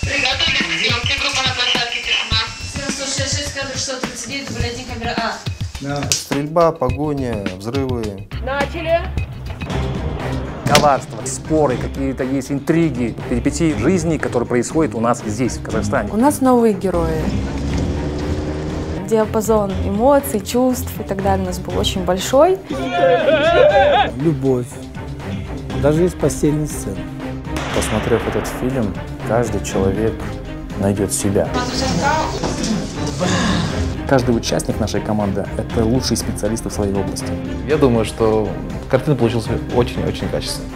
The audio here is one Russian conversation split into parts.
Приготовились к съемке. Группа на площадке, тишина. 766, кадр 639, дубль 1, камера А. Да. Стрельба, погоня, взрывы. Начали. Коварство, споры, какие-то есть интриги, перипетии жизни, которые происходят у нас здесь, в Казахстане. У нас новые герои. Диапазон эмоций, чувств и так далее у нас был очень большой. Любовь. Даже из постельной сцены. Посмотрев этот фильм, каждый человек найдет себя. Каждый участник нашей команды – это лучшие специалисты в своей области. Я думаю, что картина получилась очень-очень качественной.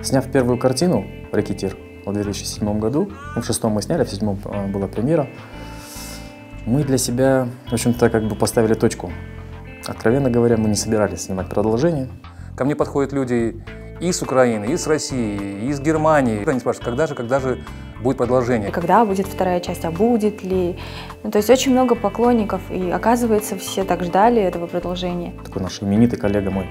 Сняв первую картину «Рэкетир» в 2007 году, в 2006 мы сняли, в 2007 была премьера, мы для себя, в общем-то, как бы поставили точку. Откровенно говоря, мы не собирались снимать продолжение. Ко мне подходят люди и с Украины, и с России, и с Германии. Они спрашивают, когда же будет продолжение? Когда будет вторая часть, а будет ли? Ну, то есть очень много поклонников, и оказывается, все так ждали этого продолжения. Такой наш именитый коллега мой,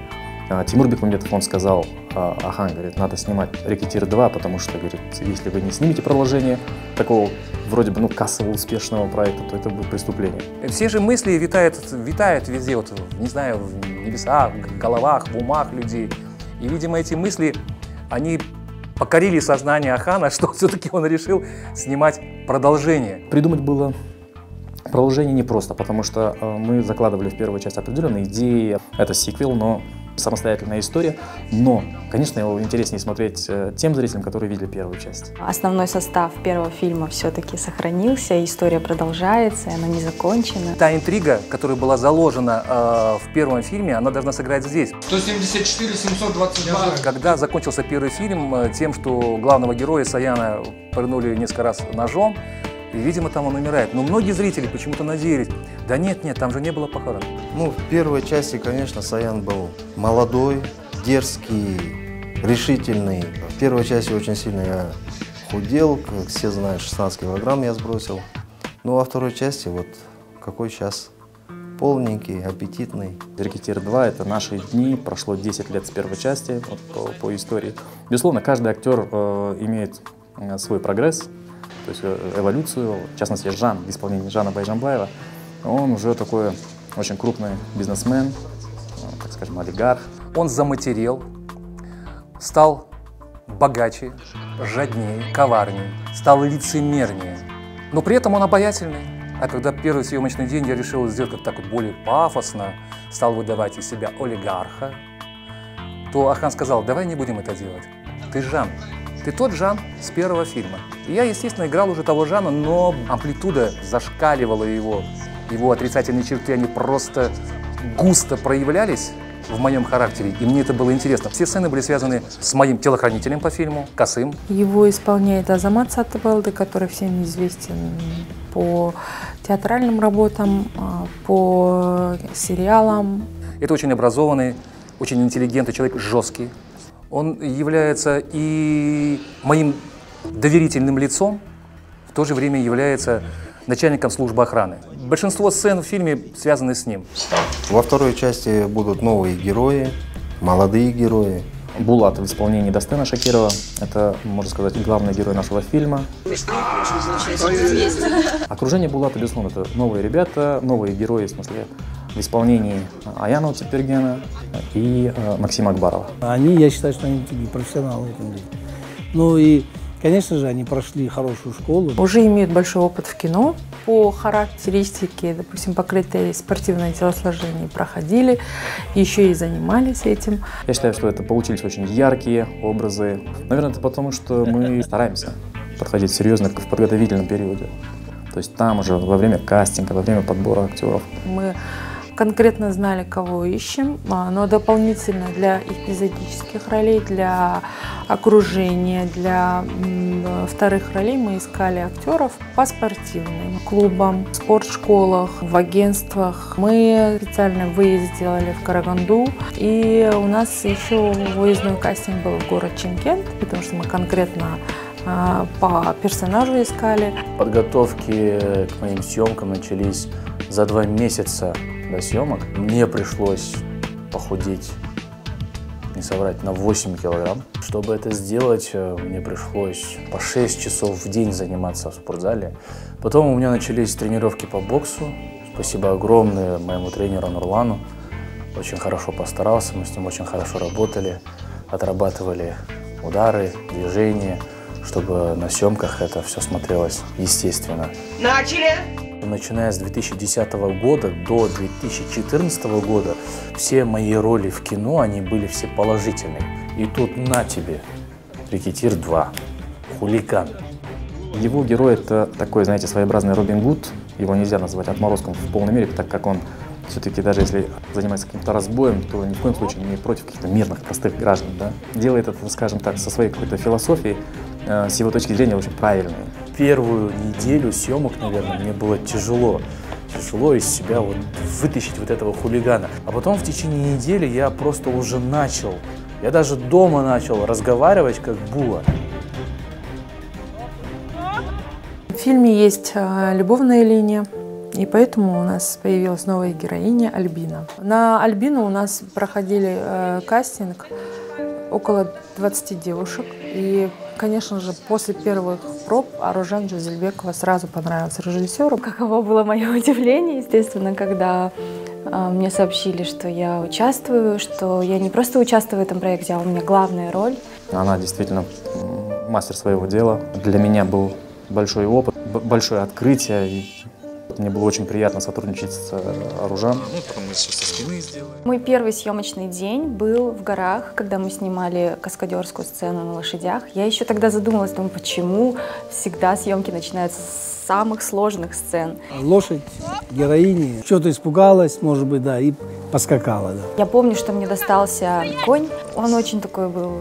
Тимур Бекмамбетов, он сказал, Ахан, говорит, надо снимать «Рэкетир 2», потому что, говорит, если вы не снимете продолжение такого вроде бы, ну, кассового успешного проекта, то это будет преступление. Все же мысли витают везде, вот, не знаю, в небесах, в головах, в умах людей. И, видимо, эти мысли, они покорили сознание Ахана, что все-таки он решил снимать продолжение. Придумать было продолжение непросто, потому что мы закладывали в первую часть определенные идеи. Это сиквел, но самостоятельная история. Но, конечно, его интереснее смотреть тем зрителям, которые видели первую часть. Основной состав первого фильма все-таки сохранился, история продолжается, она не закончена. Та интрига, которая была заложена в первом фильме, она должна сыграть здесь. 174, 722. Когда закончился первый фильм тем, что главного героя Саяна пырнули несколько раз ножом, и, видимо, там он умирает. Но многие зрители почему-то надеялись, да нет, там же не было похорон. Ну, в первой части, конечно, Саян был молодой, дерзкий, решительный. В первой части очень сильно я худел, как все знают, 16 килограмм я сбросил. Ну, во второй части, вот какой сейчас, полненький, аппетитный. «Рэкетир 2» — это наши дни, прошло 10 лет с первой части вот, по истории. Безусловно, каждый актер имеет свой прогресс. То есть эволюцию, в частности, Жан, в исполнении Жана Байжанбаева, он уже такой очень крупный бизнесмен, так скажем, олигарх. Он заматерел, стал богаче, жаднее, коварнее, стал лицемернее, но при этом он обаятельный. А когда первый съемочный день я решил сделать как-то так вот более пафосно, стал выдавать из себя олигарха, то Ахан сказал, давай не будем это делать, ты Жан. Ты тот Жан с первого фильма. И я, естественно, играл уже того Жана, но амплитуда зашкаливала его. Его отрицательные черты, они просто густо проявлялись в моем характере, и мне это было интересно. Все сцены были связаны с моим телохранителем по фильму, Касым. Его исполняет Азамат Сатыбалды, который всем известен по театральным работам, по сериалам. Это очень образованный, очень интеллигентный человек, жесткий. Он является и моим доверительным лицом, в то же время является начальником службы охраны. Большинство сцен в фильме связаны с ним. Во второй части будут новые герои, молодые герои. Булат в исполнении Дастена Шакирова. Это, можно сказать, главный герой нашего фильма. Окружение Булата, безусловно, это новые ребята, новые герои, в смысле, в исполнении Аянова Тепергена и Максима Акбарова. Они, я считаю, что они профессионалы в этом деле. Ну и, конечно же, они прошли хорошую школу. Уже имеют большой опыт в кино. По характеристике, допустим, по критерии спортивное телосложение проходили, еще и занимались этим. Я считаю, что это получились очень яркие образы. Наверное, это потому, что мы стараемся подходить серьезно в подготовительном периоде. То есть там уже во время кастинга, во время подбора актеров. Мы конкретно знали, кого ищем, но дополнительно для эпизодических ролей, для окружения, для вторых ролей мы искали актеров по спортивным клубам, спортшколах, в агентствах. Мы специально выезд сделали в Караганду, и у нас еще выездной кастинг был в город Чимкент, потому что мы конкретно по персонажу искали. Подготовки к моим съемкам начались за 2 месяца до съемок. Мне пришлось похудеть не соврать, на 8 килограмм. Чтобы это сделать, мне пришлось по 6 часов в день заниматься в спортзале. Потом у меня начались тренировки по боксу. Спасибо огромное моему тренеру Нурлану. Очень хорошо постарался, мы с ним очень хорошо работали, отрабатывали удары, движения, чтобы на съемках это все смотрелось естественно. Начали! Начиная с 2010 года до 2014 года все мои роли в кино, они были все положительные. И тут на тебе, «Рэкетир 2», «Хулиган». Его герой — это такой, знаете, своеобразный Робин Гуд. Его нельзя назвать отморозком в полной мере, так как он все-таки, даже если занимается каким-то разбоем, то ни в коем случае не против каких-то мирных, простых граждан. Да? Делает это, скажем так, со своей какой-то философией, с его точки зрения, очень правильной. Первую неделю съемок, наверное, мне было тяжело. Тяжело из себя вот вытащить вот этого хулигана. А потом в течение недели я просто уже начал. Я даже дома начал разговаривать как Була. В фильме есть любовная линия. И поэтому у нас появилась новая героиня Альбина. На Альбину у нас проходили кастинг около 20 девушек. И, конечно же, после первых проб Аружан Джазельбекова сразу понравился режиссеру. Каково было мое удивление, естественно, когда мне сообщили, что я участвую, что я не просто участвую в этом проекте, а у меня главная роль. Она действительно мастер своего дела. Для меня был большой опыт, большое открытие. И мне было очень приятно сотрудничать с Аружан. Мой первый съемочный день был в горах, когда мы снимали каскадерскую сцену на лошадях. Я еще тогда задумалась, думаю, почему всегда съемки начинаются с самых сложных сцен. Лошадь героини что-то испугалась, может быть, да, и поскакала. Да. Я помню, что мне достался конь. Он очень такой был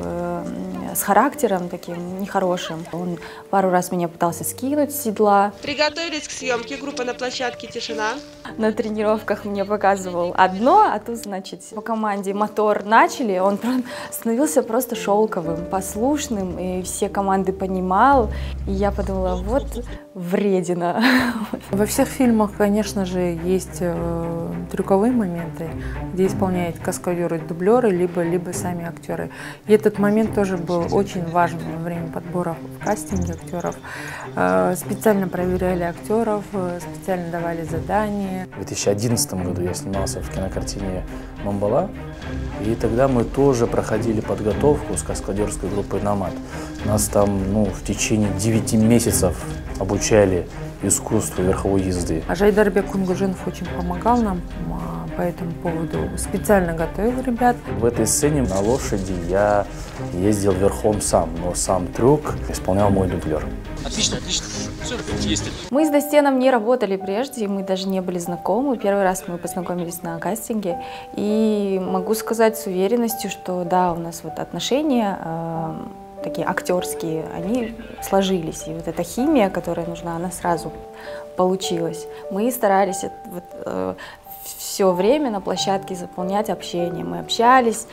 с характером таким нехорошим. Он пару раз меня пытался скинуть с седла. Приготовились к съемке. Группа на площадке, тишина. На тренировках мне показывал одно, а тут, значит, по команде мотор начали. Он становился просто шелковым, послушным, и все команды понимал. И я подумала, вот вредина. Во всех фильмах, конечно же, есть трюковые моменты, где исполняют каскадеры, дублеры, либо сами актеры. И этот момент тоже был очень важен во время подбора в кастинге актеров. Специально проверяли актеров, специально давали задания. В 2011 году я снимался в кинокартине «Мамбала», и тогда мы тоже проходили подготовку с каскадерской группой «Номад». Нас там в течение 9 месяцев обучали искусству верховой езды. Жайдарбек Кунгужинов очень помогал нам по этому поводу, специально готовил ребят. В этой сцене на лошади я ездил верхом сам, но сам трюк исполнял мой дублер. Отлично, отлично. Мы с Достеном не работали прежде, мы даже не были знакомы. Первый раз мы познакомились на кастинге. И могу сказать с уверенностью, что да, у нас вот отношения такие актерские, они сложились. И вот эта химия, которая нужна, она сразу получилась. Мы старались все время на площадке заполнять общение. Мы общались,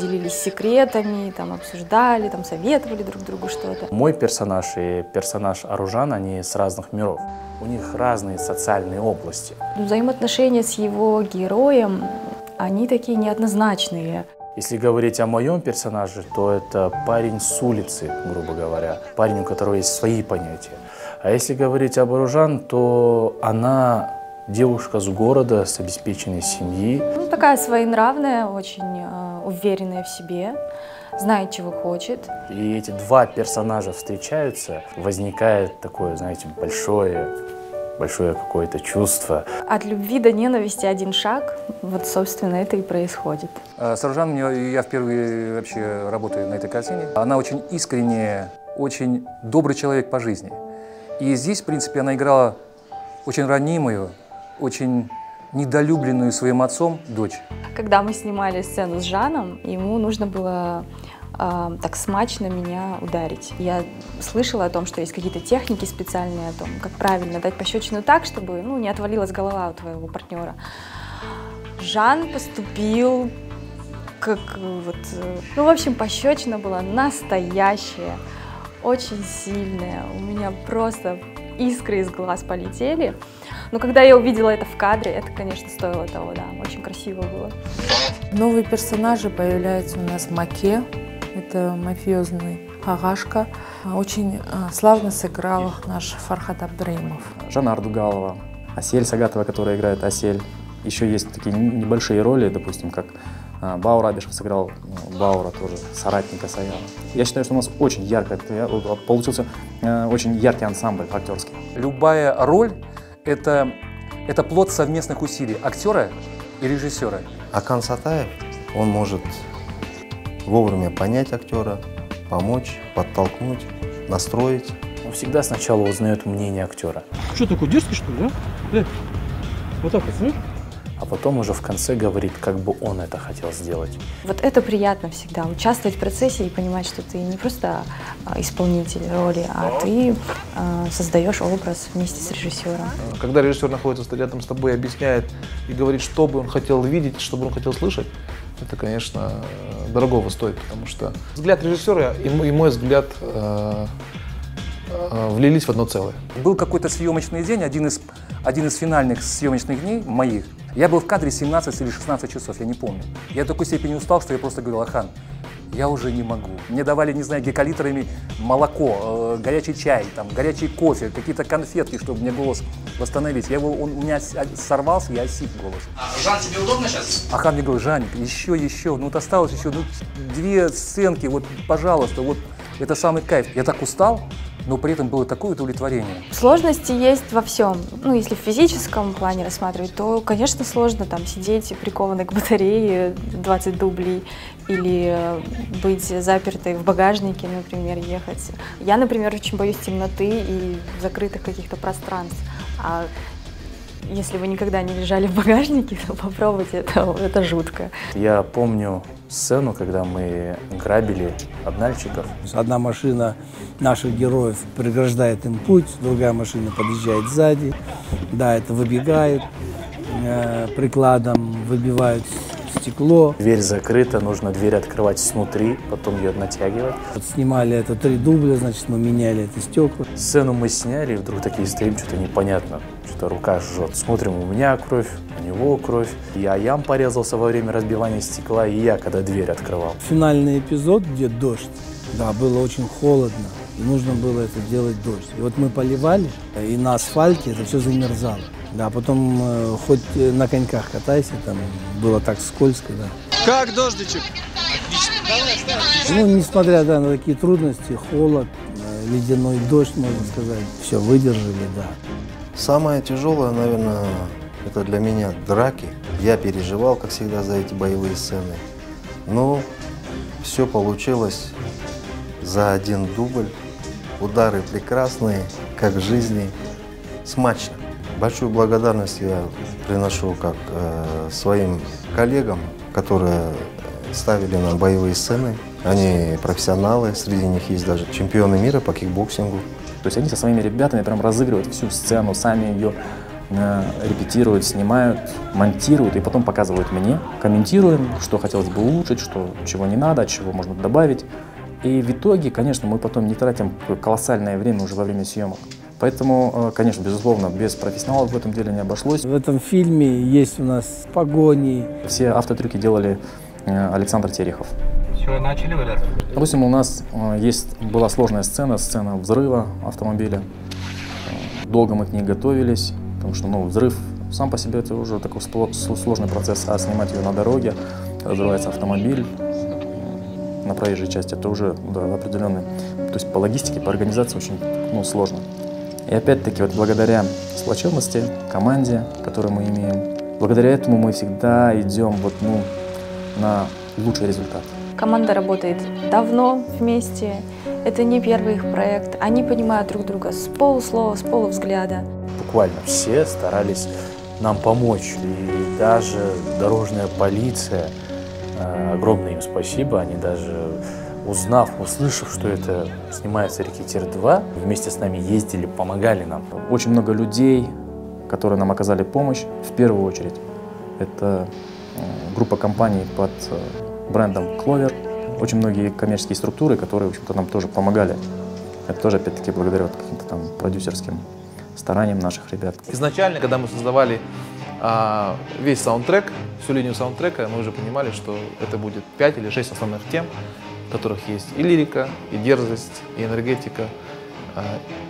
делились секретами, там, обсуждали, там, советовали друг другу что-то. Мой персонаж и персонаж Аружан, они с разных миров. У них разные социальные области. Взаимоотношения с его героем, они такие неоднозначные. Если говорить о моем персонаже, то это парень с улицы, грубо говоря. Парень, у которого есть свои понятия. А если говорить об Аружан, то она девушка с города, с обеспеченной семьи. Ну, такая своенравная, очень уверенная в себе, знает, чего хочет. И эти два персонажа встречаются, возникает такое, знаете, большое какое-то чувство. От любви до ненависти один шаг, вот, собственно, это и происходит. С Аружан я впервые вообще работаю на этой картине. Она очень искренняя, очень добрый человек по жизни. И здесь, в принципе, она играла очень ранимую, очень недолюбленную своим отцом дочь. Когда мы снимали сцену с Жаном, ему нужно было так смачно меня ударить. Я слышала о том, что есть какие-то техники специальные, о том, как правильно дать пощечину так, чтобы не отвалилась голова у твоего партнера. Жан поступил как вот... Ну, в общем, пощечина была настоящая, очень сильная. У меня просто... искры из глаз полетели. Но когда я увидела это в кадре, это, конечно, стоило того, да, очень красиво было. Новые персонажи появляются у нас в Маке, это мафиозный Агашка. Очень славно сыграл наш Фархат Абдраимов. Жанар Дугалова, Асель Сагатова, которая играет Асель. Еще есть такие небольшие роли, допустим, как Баур Абишев сыграл Баура, тоже соратника Саяна. Я считаю, что у нас очень ярко, получился очень яркий ансамбль актерский. Любая роль – это плод совместных усилий актера и режиссера. Акан Сатаев, он может вовремя понять актера, помочь, подтолкнуть, настроить. Он всегда сначала узнает мнение актера. Что, такой дерзкий, что ли, а? Вот так вот, ну? А потом уже в конце говорит, как бы он это хотел сделать. Вот это приятно всегда, участвовать в процессе и понимать, что ты не просто исполнитель роли, а ты создаешь образ вместе с режиссером. Когда режиссер находится рядом с тобой, объясняет и говорит, что бы он хотел видеть, что бы он хотел слышать, это, конечно, дорогого стоит, потому что взгляд режиссера и мой взгляд влились в одно целое. Был какой-то съемочный день, один из финальных съемочных дней моих. Я был в кадре 17 или 16 часов, я не помню. Я до такой степени устал, что я просто говорил: Ахан, я уже не могу. Мне давали, не знаю, гекалитрами молоко, горячий чай, там, горячий кофе, какие-то конфетки, чтобы мне голос восстановить. Он у меня сорвался, я осип голос. Жан, тебе удобно сейчас? Ахан мне говорит: Жаник, еще, ну вот осталось еще, ну, 2 сценки, вот, пожалуйста, вот, это самый кайф. Я так устал, но при этом было такое удовлетворение. Сложности есть во всем. Ну, если в физическом плане рассматривать, то, конечно, сложно там сидеть прикованной к батарее 20 дублей или быть запертой в багажнике, например, ехать. Я, например, очень боюсь темноты и закрытых каких-то пространств. А если вы никогда не лежали в багажнике, то попробуйте, это жутко. Я помню сцену, когда мы грабили обнальщиков. Одна машина наших героев преграждает им путь, другая машина подъезжает сзади, да, это выбегает, прикладом выбивают стекло. Дверь закрыта, нужно дверь открывать снутри, потом ее натягивать. Вот снимали это 3 дубля, значит, мы меняли это стекла. Сцену мы сняли, и вдруг такие стоим, что-то непонятно, что-то рука жжет. Смотрим, у меня кровь, у него кровь. Я ям порезался во время разбивания стекла, и я, когда дверь открывал. Финальный эпизод, где дождь, да, было очень холодно, и нужно было это делать дождь. И вот мы поливали, и на асфальте это все замерзало. Да, потом хоть на коньках катайся, там было так скользко, да. Как дождичек? Отлично. Ну, несмотря, да, на такие трудности, холод, ледяной дождь, можно сказать, все выдержали, да. Самое тяжелое, наверное, это для меня драки. Я переживал, как всегда, за эти боевые сцены, но все получилось за 1 дубль. Удары прекрасные, как в жизни, смачно. Большую благодарность я приношу как своим коллегам, которые ставили нам боевые сцены. Они профессионалы, среди них есть даже чемпионы мира по кикбоксингу. То есть они со своими ребятами прям разыгрывают всю сцену, сами ее репетируют, снимают, монтируют и потом показывают мне. Комментируем, что хотелось бы улучшить, чего не надо, чего можно добавить. И в итоге, конечно, мы потом не тратим колоссальное время уже во время съемок. Поэтому, конечно, безусловно, без профессионалов в этом деле не обошлось. В этом фильме есть у нас погони. Все автотрюки делали Александр Терехов. Все, начали валяться? Допустим, у нас была сложная сцена взрыва автомобиля. Долго мы к ней готовились, потому что, ну, взрыв сам по себе это уже такой сложный процесс, а снимать ее на дороге, взрывается автомобиль на проезжей части, это уже, да, определенный, то есть по логистике, по организации очень, ну, сложно. И опять-таки, вот благодаря сплоченности, команде, которую мы имеем, благодаря этому мы всегда идем вот, ну, на лучший результат. Команда работает давно вместе, это не первый их проект, они понимают друг друга с полуслова, с полувзгляда. Буквально все старались нам помочь, и даже дорожная полиция, огромное им спасибо, они даже... услышав, что это снимается «Рекетир 2», вместе с нами ездили, помогали нам. Очень много людей, которые нам оказали помощь. В первую очередь, это группа компаний под брендом «Кловер». Очень многие коммерческие структуры, которые, в общем-то, нам тоже помогали. Это тоже, опять-таки, благодаря вот каким-то там продюсерским стараниям наших ребят. Изначально, когда мы создавали весь саундтрек, всю линию саундтрека, мы уже понимали, что это будет 5 или 6 основных тем, в которых есть и лирика, и дерзость, и энергетика,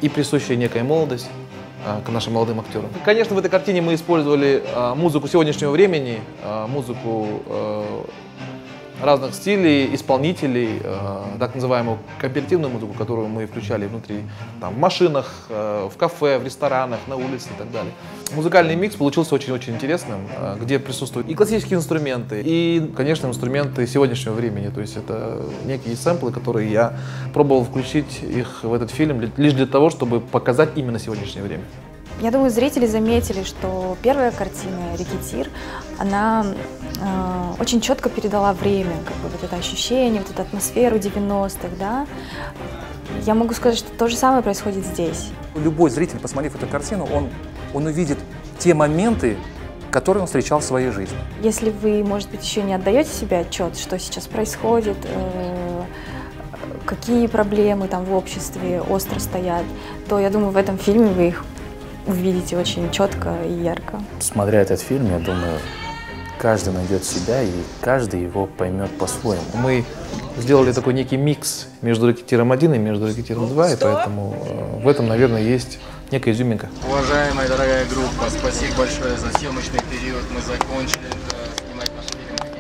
и присущая некая молодость к нашим молодым актерам. Конечно, в этой картине мы использовали музыку сегодняшнего времени, музыку разных стилей, исполнителей, так называемую кооперативную музыку, которую мы включали внутри, там, в машинах, в кафе, в ресторанах, на улице и так далее. Музыкальный микс получился очень-очень интересным, где присутствуют и классические инструменты, и, конечно, инструменты сегодняшнего времени. То есть это некие сэмплы, которые я пробовал включить их в этот фильм лишь для того, чтобы показать именно сегодняшнее время. Я думаю, зрители заметили, что первая картина «Рекетир», она очень четко передала время, как бы вот это ощущение, вот эту атмосферу 90-х, да. Я могу сказать, что то же самое происходит здесь. Любой зритель, посмотрев эту картину, он увидит те моменты, которые он встречал в своей жизни. Если вы, может быть, еще не отдаете себе отчет, что сейчас происходит, какие проблемы там в обществе остро стоят, то, я думаю, в этом фильме вы их увидите очень четко и ярко. Смотря этот фильм, я думаю, каждый найдет себя и каждый его поймет по-своему. Мы сделали такой некий микс между «Рекетиром 1» и между «Рекетиром 2», и поэтому в этом, наверное, есть некая изюминка. Уважаемая дорогая группа, спасибо большое за съемочный период. Мы закончили снимать наш фильм.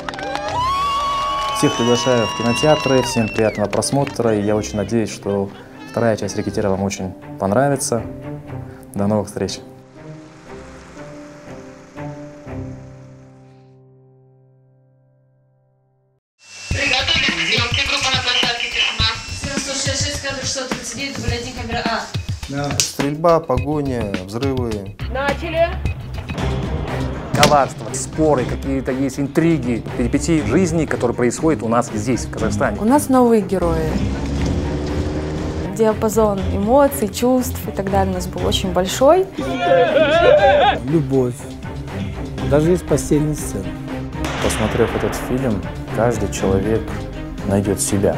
Всех приглашаю в кинотеатры, всем приятного просмотра, и я очень надеюсь, что вторая часть «Рекетира» вам очень понравится. До новых встреч! Приготовились к съемке. Группа на площадке «Тишина». 766, кадр 639, добрый день, камера А. Да. Стрельба, погоня, взрывы. Начали! Коварство, споры, какие-то есть интриги, перипетии жизни, которые происходят у нас здесь, в Казахстане. У нас новые герои. Диапазон эмоций, чувств и так далее у нас был очень большой. Любовь. Даже есть постельные сцены. Посмотрев этот фильм, каждый человек найдет себя.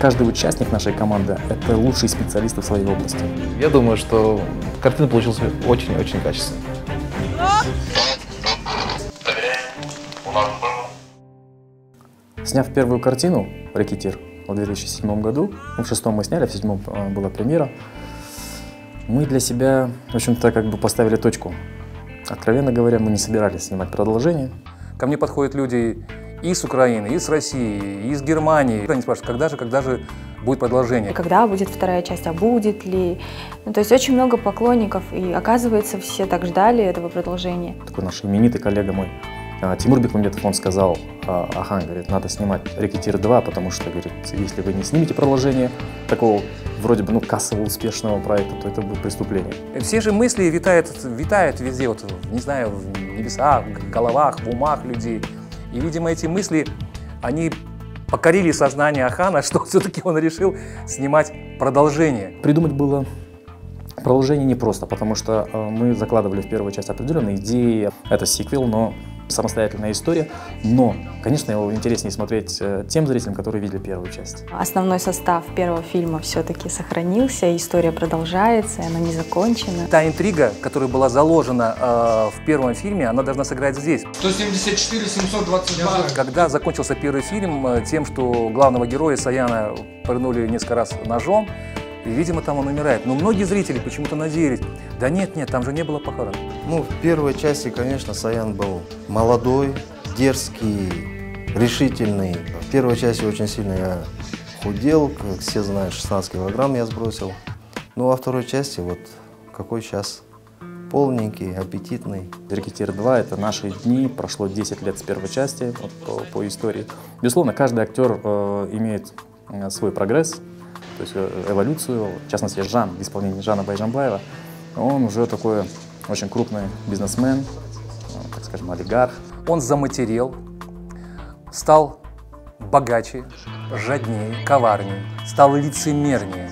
Каждый участник нашей команды – это лучшие специалисты в своей области. Я думаю, что картина получилась очень-очень качественной. Сняв первую картину «Рекетир», в 2007 году, в 2006 мы сняли, в 2007 была премьера, мы для себя, в общем-то, как бы поставили точку. Откровенно говоря, мы не собирались снимать продолжение. Ко мне подходят люди и с Украины, и с России, и с Германии. Они спрашивают, когда же будет продолжение. Когда будет вторая часть, а будет ли? Ну, то есть очень много поклонников, и оказывается, все так ждали этого продолжения. Такой наш именитый коллега мой Тимур Бекмамбетов, он сказал: «Ахан, говорит, надо снимать «Рекетир 2», потому что, говорит, если вы не снимете продолжение такого вроде бы, ну, кассового успешного проекта, то это будет преступление». Все же мысли витают везде, вот, не знаю, в небесах, в головах, в умах людей. И, видимо, эти мысли, они покорили сознание Ахана, что все-таки он решил снимать продолжение. Придумать было продолжение непросто, потому что мы закладывали в первую часть определенные идеи. Это сиквел, но самостоятельная история, но, конечно, его интереснее смотреть тем зрителям, которые видели первую часть. Основной состав первого фильма все-таки сохранился, история продолжается, она не закончена. Та интрига, которая была заложена в первом фильме, она должна сыграть здесь. 174, 722. Когда закончился первый фильм тем, что главного героя Саяна пырнули несколько раз ножом, и, видимо, там он умирает. Но многие зрители почему-то надеялись: да нет, там же не было похорон. Ну, в первой части, конечно, Саян был молодой, дерзкий, решительный. В первой части очень сильно я худел, как все знают, 16 килограмм я сбросил. Ну, а второй части, вот какой сейчас, полненький, аппетитный. «Рекетир 2» — это наши дни, прошло 10 лет с первой части, вот, по истории. Безусловно, каждый актер имеет свой прогресс, то есть эволюцию, в частности, Жан, в исполнении Жана Байжанбаева. Он уже такой очень крупный бизнесмен, так скажем, олигарх. Он заматерел, стал богаче, жаднее, коварнее, стал лицемернее.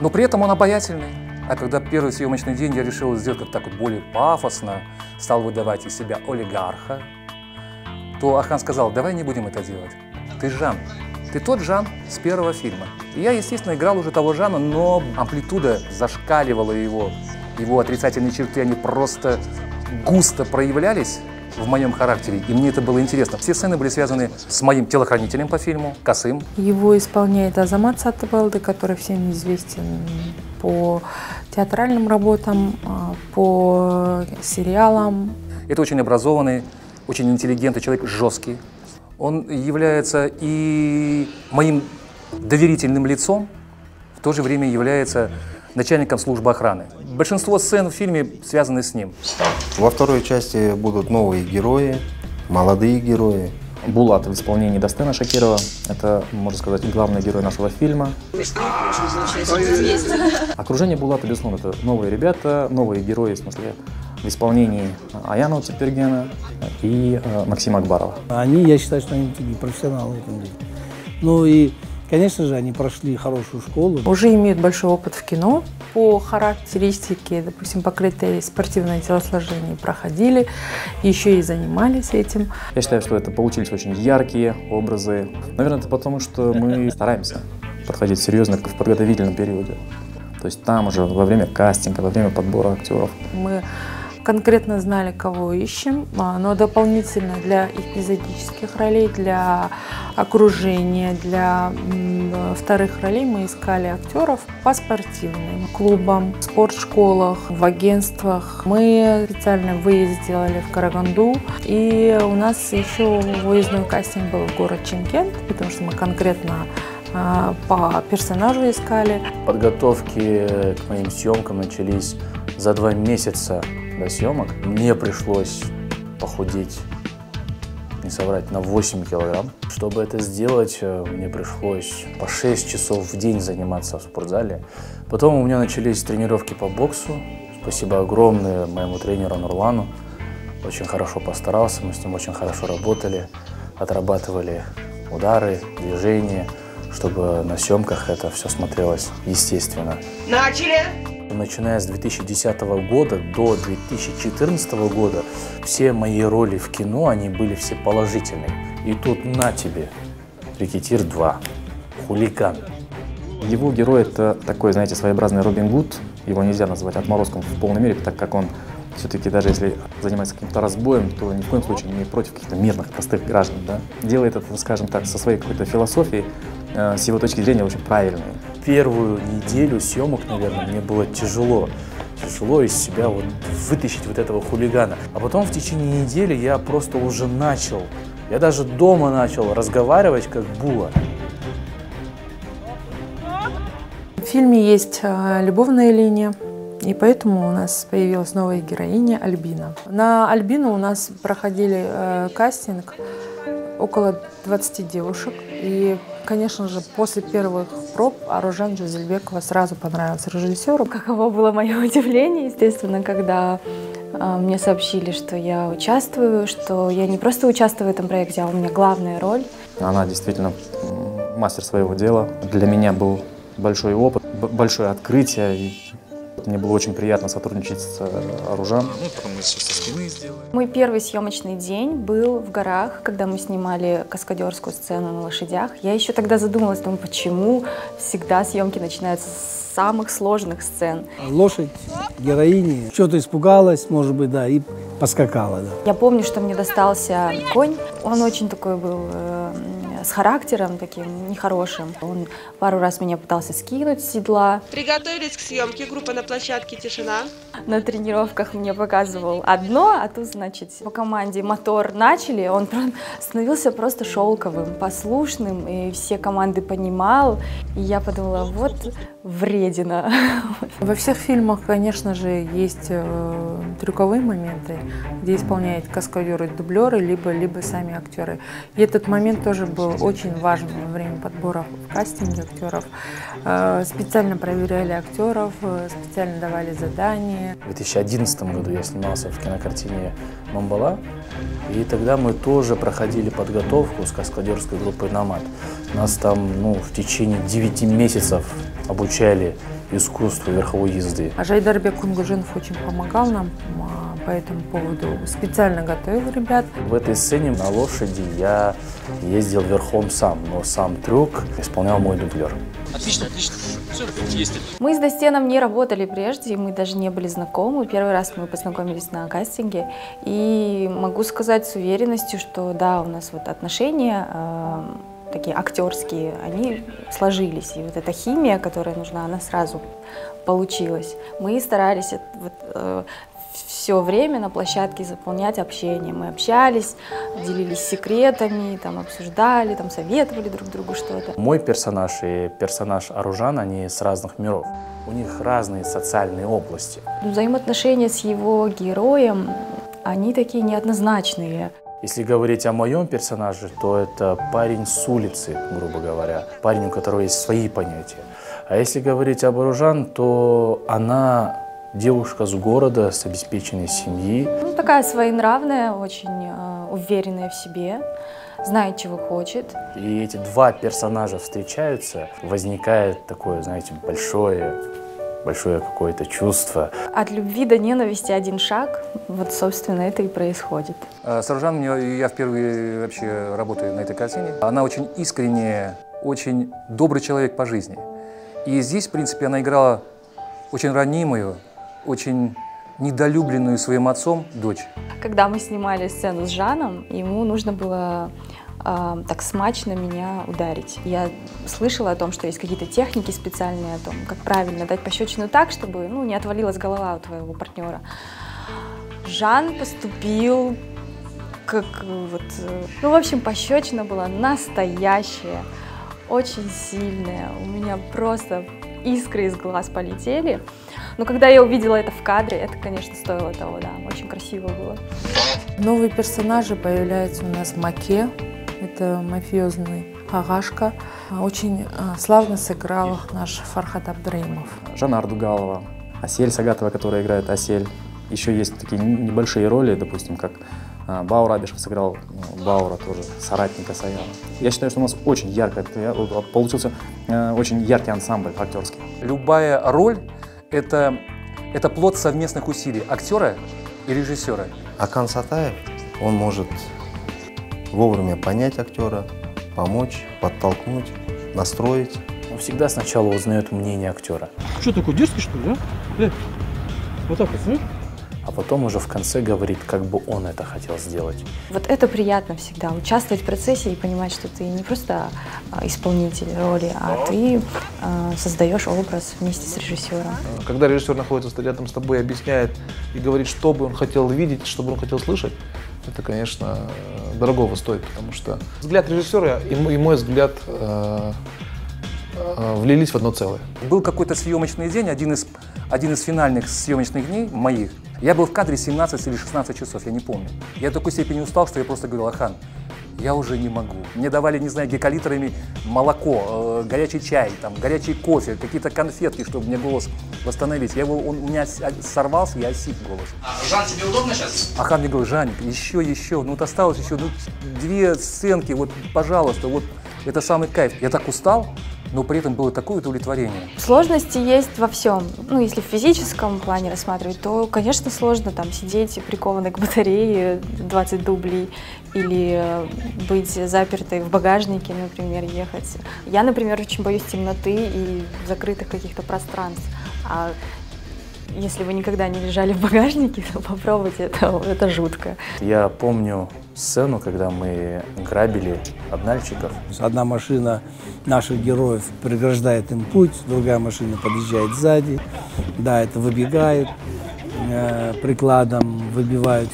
Но при этом он обаятельный. А когда первый съемочный день я решил сделать как-то так более пафосно, стал выдавать из себя олигарха, то Ахан сказал: давай не будем это делать. Ты, Жан, Ты тот Жан с первого фильма. И я, естественно, играл уже того Жана, но амплитуда зашкаливала его. Его отрицательные черты, они просто густо проявлялись в моем характере, и мне это было интересно. Все сцены были связаны с моим телохранителем по фильму, Касым. Его исполняет Азамат Сатыбалды, который всем известен по театральным работам, по сериалам. Это очень образованный, очень интеллигентный человек, жесткий. Он является и моим доверительным лицом, в то же время является начальником службы охраны. Большинство сцен в фильме связаны с ним. Во второй части будут новые герои, молодые герои. Булат в исполнении Дастена Шакирова. Это, можно сказать, главный герой нашего фильма. Окружение Булата, безусловно, это новые ребята, новые герои, в смысле, в исполнении Аяна Утепергена и Максима Акбарова. Они, я считаю, что они такие профессионалы в этом деле. Ну и, конечно же, они прошли хорошую школу. Уже имеют большой опыт в кино. По характеристике, допустим, по критерии спортивное телосложение проходили, еще и занимались этим. Я считаю, что это получились очень яркие образы. Наверное, это потому, что мы стараемся подходить серьезно в подготовительном периоде. То есть там уже во время кастинга, во время подбора актеров. Мы конкретно знали, кого ищем, но дополнительно для эпизодических ролей, для окружения, для вторых ролей мы искали актеров по спортивным клубам, спортшколах, в агентствах. Мы специально выезд сделали в Караганду, и у нас еще выездной кастинг был в город Чимкент, потому что мы конкретно по персонажу искали. Подготовки к моим съемкам начались за 2 месяца до съемок. Мне пришлось похудеть, не соврать, на 8 килограмм. Чтобы это сделать, мне пришлось по 6 часов в день заниматься в спортзале. Потом у меня начались тренировки по боксу. Спасибо огромное моему тренеру Нурлану. Очень хорошо постарался, мы с ним очень хорошо работали, отрабатывали удары, движения, чтобы на съемках это все смотрелось естественно. Начали! Начиная с 2010 года до 2014 года все мои роли в кино, они были все положительные. И тут на тебе, «Рекетир 2», «Хулиган». Его герой — это такой, знаете, своеобразный Робин Гуд. Его нельзя назвать отморозком в полной мере, так как он все-таки, даже если занимается каким-то разбоем, то ни в коем случае не против каких-то мирных, простых граждан, да? Делает это, скажем так, со своей какой-то философией, с его точки зрения, очень правильной. Первую неделю съемок, наверное, мне было тяжело. Тяжело из себя вот вытащить вот этого хулигана. А потом в течение недели я просто уже начал, я даже дома начал разговаривать как Була. В фильме есть любовная линия. И поэтому у нас появилась новая героиня Альбина. На Альбину у нас проходили кастинг около 20 девушек. И, конечно же, после первых проб Аружан Джузельбекова сразу понравился режиссеру. Каково было мое удивление, естественно, когда мне сообщили, что я участвую, что я не просто участвую в этом проекте, а у меня главная роль. Она действительно мастер своего дела. Для меня был большой опыт, большое открытие. Мне было очень приятно сотрудничать с Аружан. Мой первый съемочный день был в горах, когда мы снимали каскадерскую сцену на лошадях. Я еще тогда задумалась, думаю, почему всегда съемки начинаются с самых сложных сцен. Лошадь героини что-то испугалась, может быть, да, и поскакала. Да. Я помню, что мне достался конь. Он очень такой был с характером таким нехорошим. Он пару раз меня пытался скинуть с седла. Приготовились к съемке. Группа на площадке, тишина. На тренировках мне показывал одно, а тут, значит, по команде мотор начали. Он становился просто шелковым, послушным, и все команды понимал. И я подумала, вот вредина. Во всех фильмах, конечно же, есть трюковые моменты, где исполняют каскадеры-дублеры, либо сами актеры. И этот момент тоже был очень важно во время подбора в кастинге актеров. Специально проверяли актеров, специально давали задания. В 2011 году я снимался в кинокартине «Мамбала», и тогда мы тоже проходили подготовку с каскадерской группой «Номад». Нас там в течение 9 месяцев обучали искусству верховой езды. Жайдарбек Кунгужинов очень помогал нам по этому поводу, специально готовил ребят. В этой сцене на лошади я ездил верхом сам, но сам трюк исполнял мой дублер. Отлично, отлично. Все, есть. Мы с Достеном не работали прежде, мы даже не были знакомы. Первый раз мы познакомились на кастинге. И могу сказать с уверенностью, что да, у нас вот отношения такие актерские, они сложились. И вот эта химия, которая нужна, она сразу получилась. Мы старались вот, все время на площадке заполнять общение. Мы общались, делились секретами, там, обсуждали, там, советовали друг другу что-то. Мой персонаж и персонаж Аружан, они с разных миров. У них разные социальные области. Взаимоотношения с его героем, они такие неоднозначные. Если говорить о моем персонаже, то это парень с улицы, грубо говоря. Парень, у которого есть свои понятия. А если говорить об Аружан, то она девушка с города, с обеспеченной семьи. Ну, такая своенравная, очень уверенная в себе, знает, чего хочет. И эти два персонажа встречаются, возникает такое, знаете, большое какое-то чувство. От любви до ненависти один шаг, вот, собственно, это и происходит. С Аружан я впервые вообще работаю на этой картине. Она очень искренняя, очень добрый человек по жизни. И здесь, в принципе, она играла очень ранимую, очень недолюбленную своим отцом дочь. Когда мы снимали сцену с Жаном, ему нужно было так смачно меня ударить. Я слышала о том, что есть какие-то техники специальные, о том, как правильно дать пощечину так, чтобы не отвалилась голова у твоего партнера. Жан поступил как вот... Ну, в общем, пощечина была настоящая, очень сильная. У меня просто искры из глаз полетели. Но когда я увидела это в кадре, это, конечно, стоило того, да, очень красиво было. Новые персонажи появляются у нас в Маке. Это мафиозный Агашка. Очень славно сыграл наш Фархат Абдраимов. Жанна Ардугалова, Асель Сагатова, которая играет Асель. Еще есть такие небольшие роли, допустим, как Баура Абишев сыграл Баура, тоже соратника Саяна. Я считаю, что у нас очень ярко, получился очень яркий ансамбль актерский. Любая роль – это плод совместных усилий актера и режиссера. Акан Сатаев, он может вовремя понять актера, помочь, подтолкнуть, настроить. Он всегда сначала узнает мнение актера. Что, такой дерзкий, что ли, а? Вот так вот, знаешь? А потом уже в конце говорит, как бы он это хотел сделать. Вот это приятно всегда, участвовать в процессе и понимать, что ты не просто исполнитель роли, а ты создаешь образ вместе с режиссером. Когда режиссер находится рядом с тобой, объясняет и говорит, что бы он хотел видеть, что бы он хотел слышать, это, конечно, дорогого стоит, потому что взгляд режиссера и мой взгляд влились в одно целое. Был какой-то съемочный день, один из финальных съемочных дней моих. Я был в кадре 17 или 16 часов, я не помню. Я до такой степени устал, что я просто говорил: Ахан, я уже не могу. Мне давали, не знаю, гекалитрами молоко, горячий чай, там, горячий кофе, какие-то конфетки, чтобы мне голос восстановить. Он у меня сорвался, я осип голос. Жан, тебе удобно сейчас? Ахан мне говорит: Жаник, еще, вот осталось еще, 2 сценки, вот, пожалуйста, вот, это самый кайф. Я так устал. Но при этом было такое удовлетворение. Сложности есть во всем. Ну, если в физическом плане рассматривать, то, конечно, сложно там сидеть прикованной к батарее 20 дублей или быть запертой в багажнике, например, ехать. Я, например, очень боюсь темноты и закрытых каких-то пространств. А если вы никогда не лежали в багажнике, то попробуйте, это жутко. Я помню сцену, когда мы грабили обнальщиков. Одна машина наших героев преграждает им путь, другая машина подъезжает сзади. Да, это выбегают, прикладом выбивают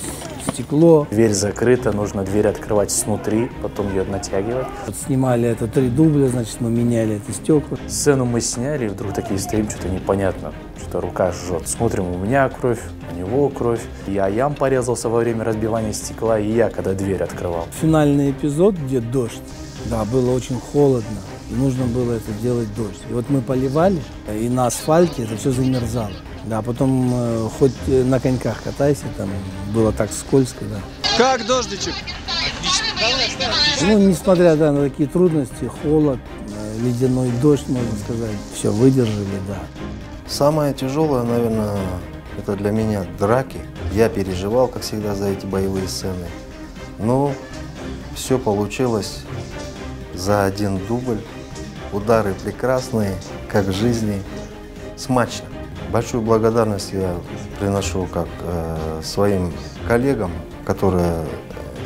стекло. Дверь закрыта, нужно дверь открывать снутри, потом ее натягивать. Вот снимали это 3 дубля, значит, мы меняли это стекла. Сцену мы сняли, и вдруг такие стоим, что-то непонятно, что-то рука жжет. Смотрим, у меня кровь, у него кровь. Я ям порезался во время разбивания стекла, и я, когда дверь открывал. Финальный эпизод, где дождь, да, было очень холодно, и нужно было это делать дождь. И вот мы поливали, и на асфальте это все замерзало. Да, потом хоть на коньках катайся, там было так скользко, да. Как дождичек? Отлично. Давай. Ну, несмотря, да, на такие трудности, холод, ледяной дождь, можно сказать, все выдержали, да. Самое тяжелое, наверное, это для меня драки. Я переживал, как всегда, за эти боевые сцены. Но все получилось за один дубль. Удары прекрасные, как в жизни, смачно. Большую благодарность я приношу как своим коллегам, которые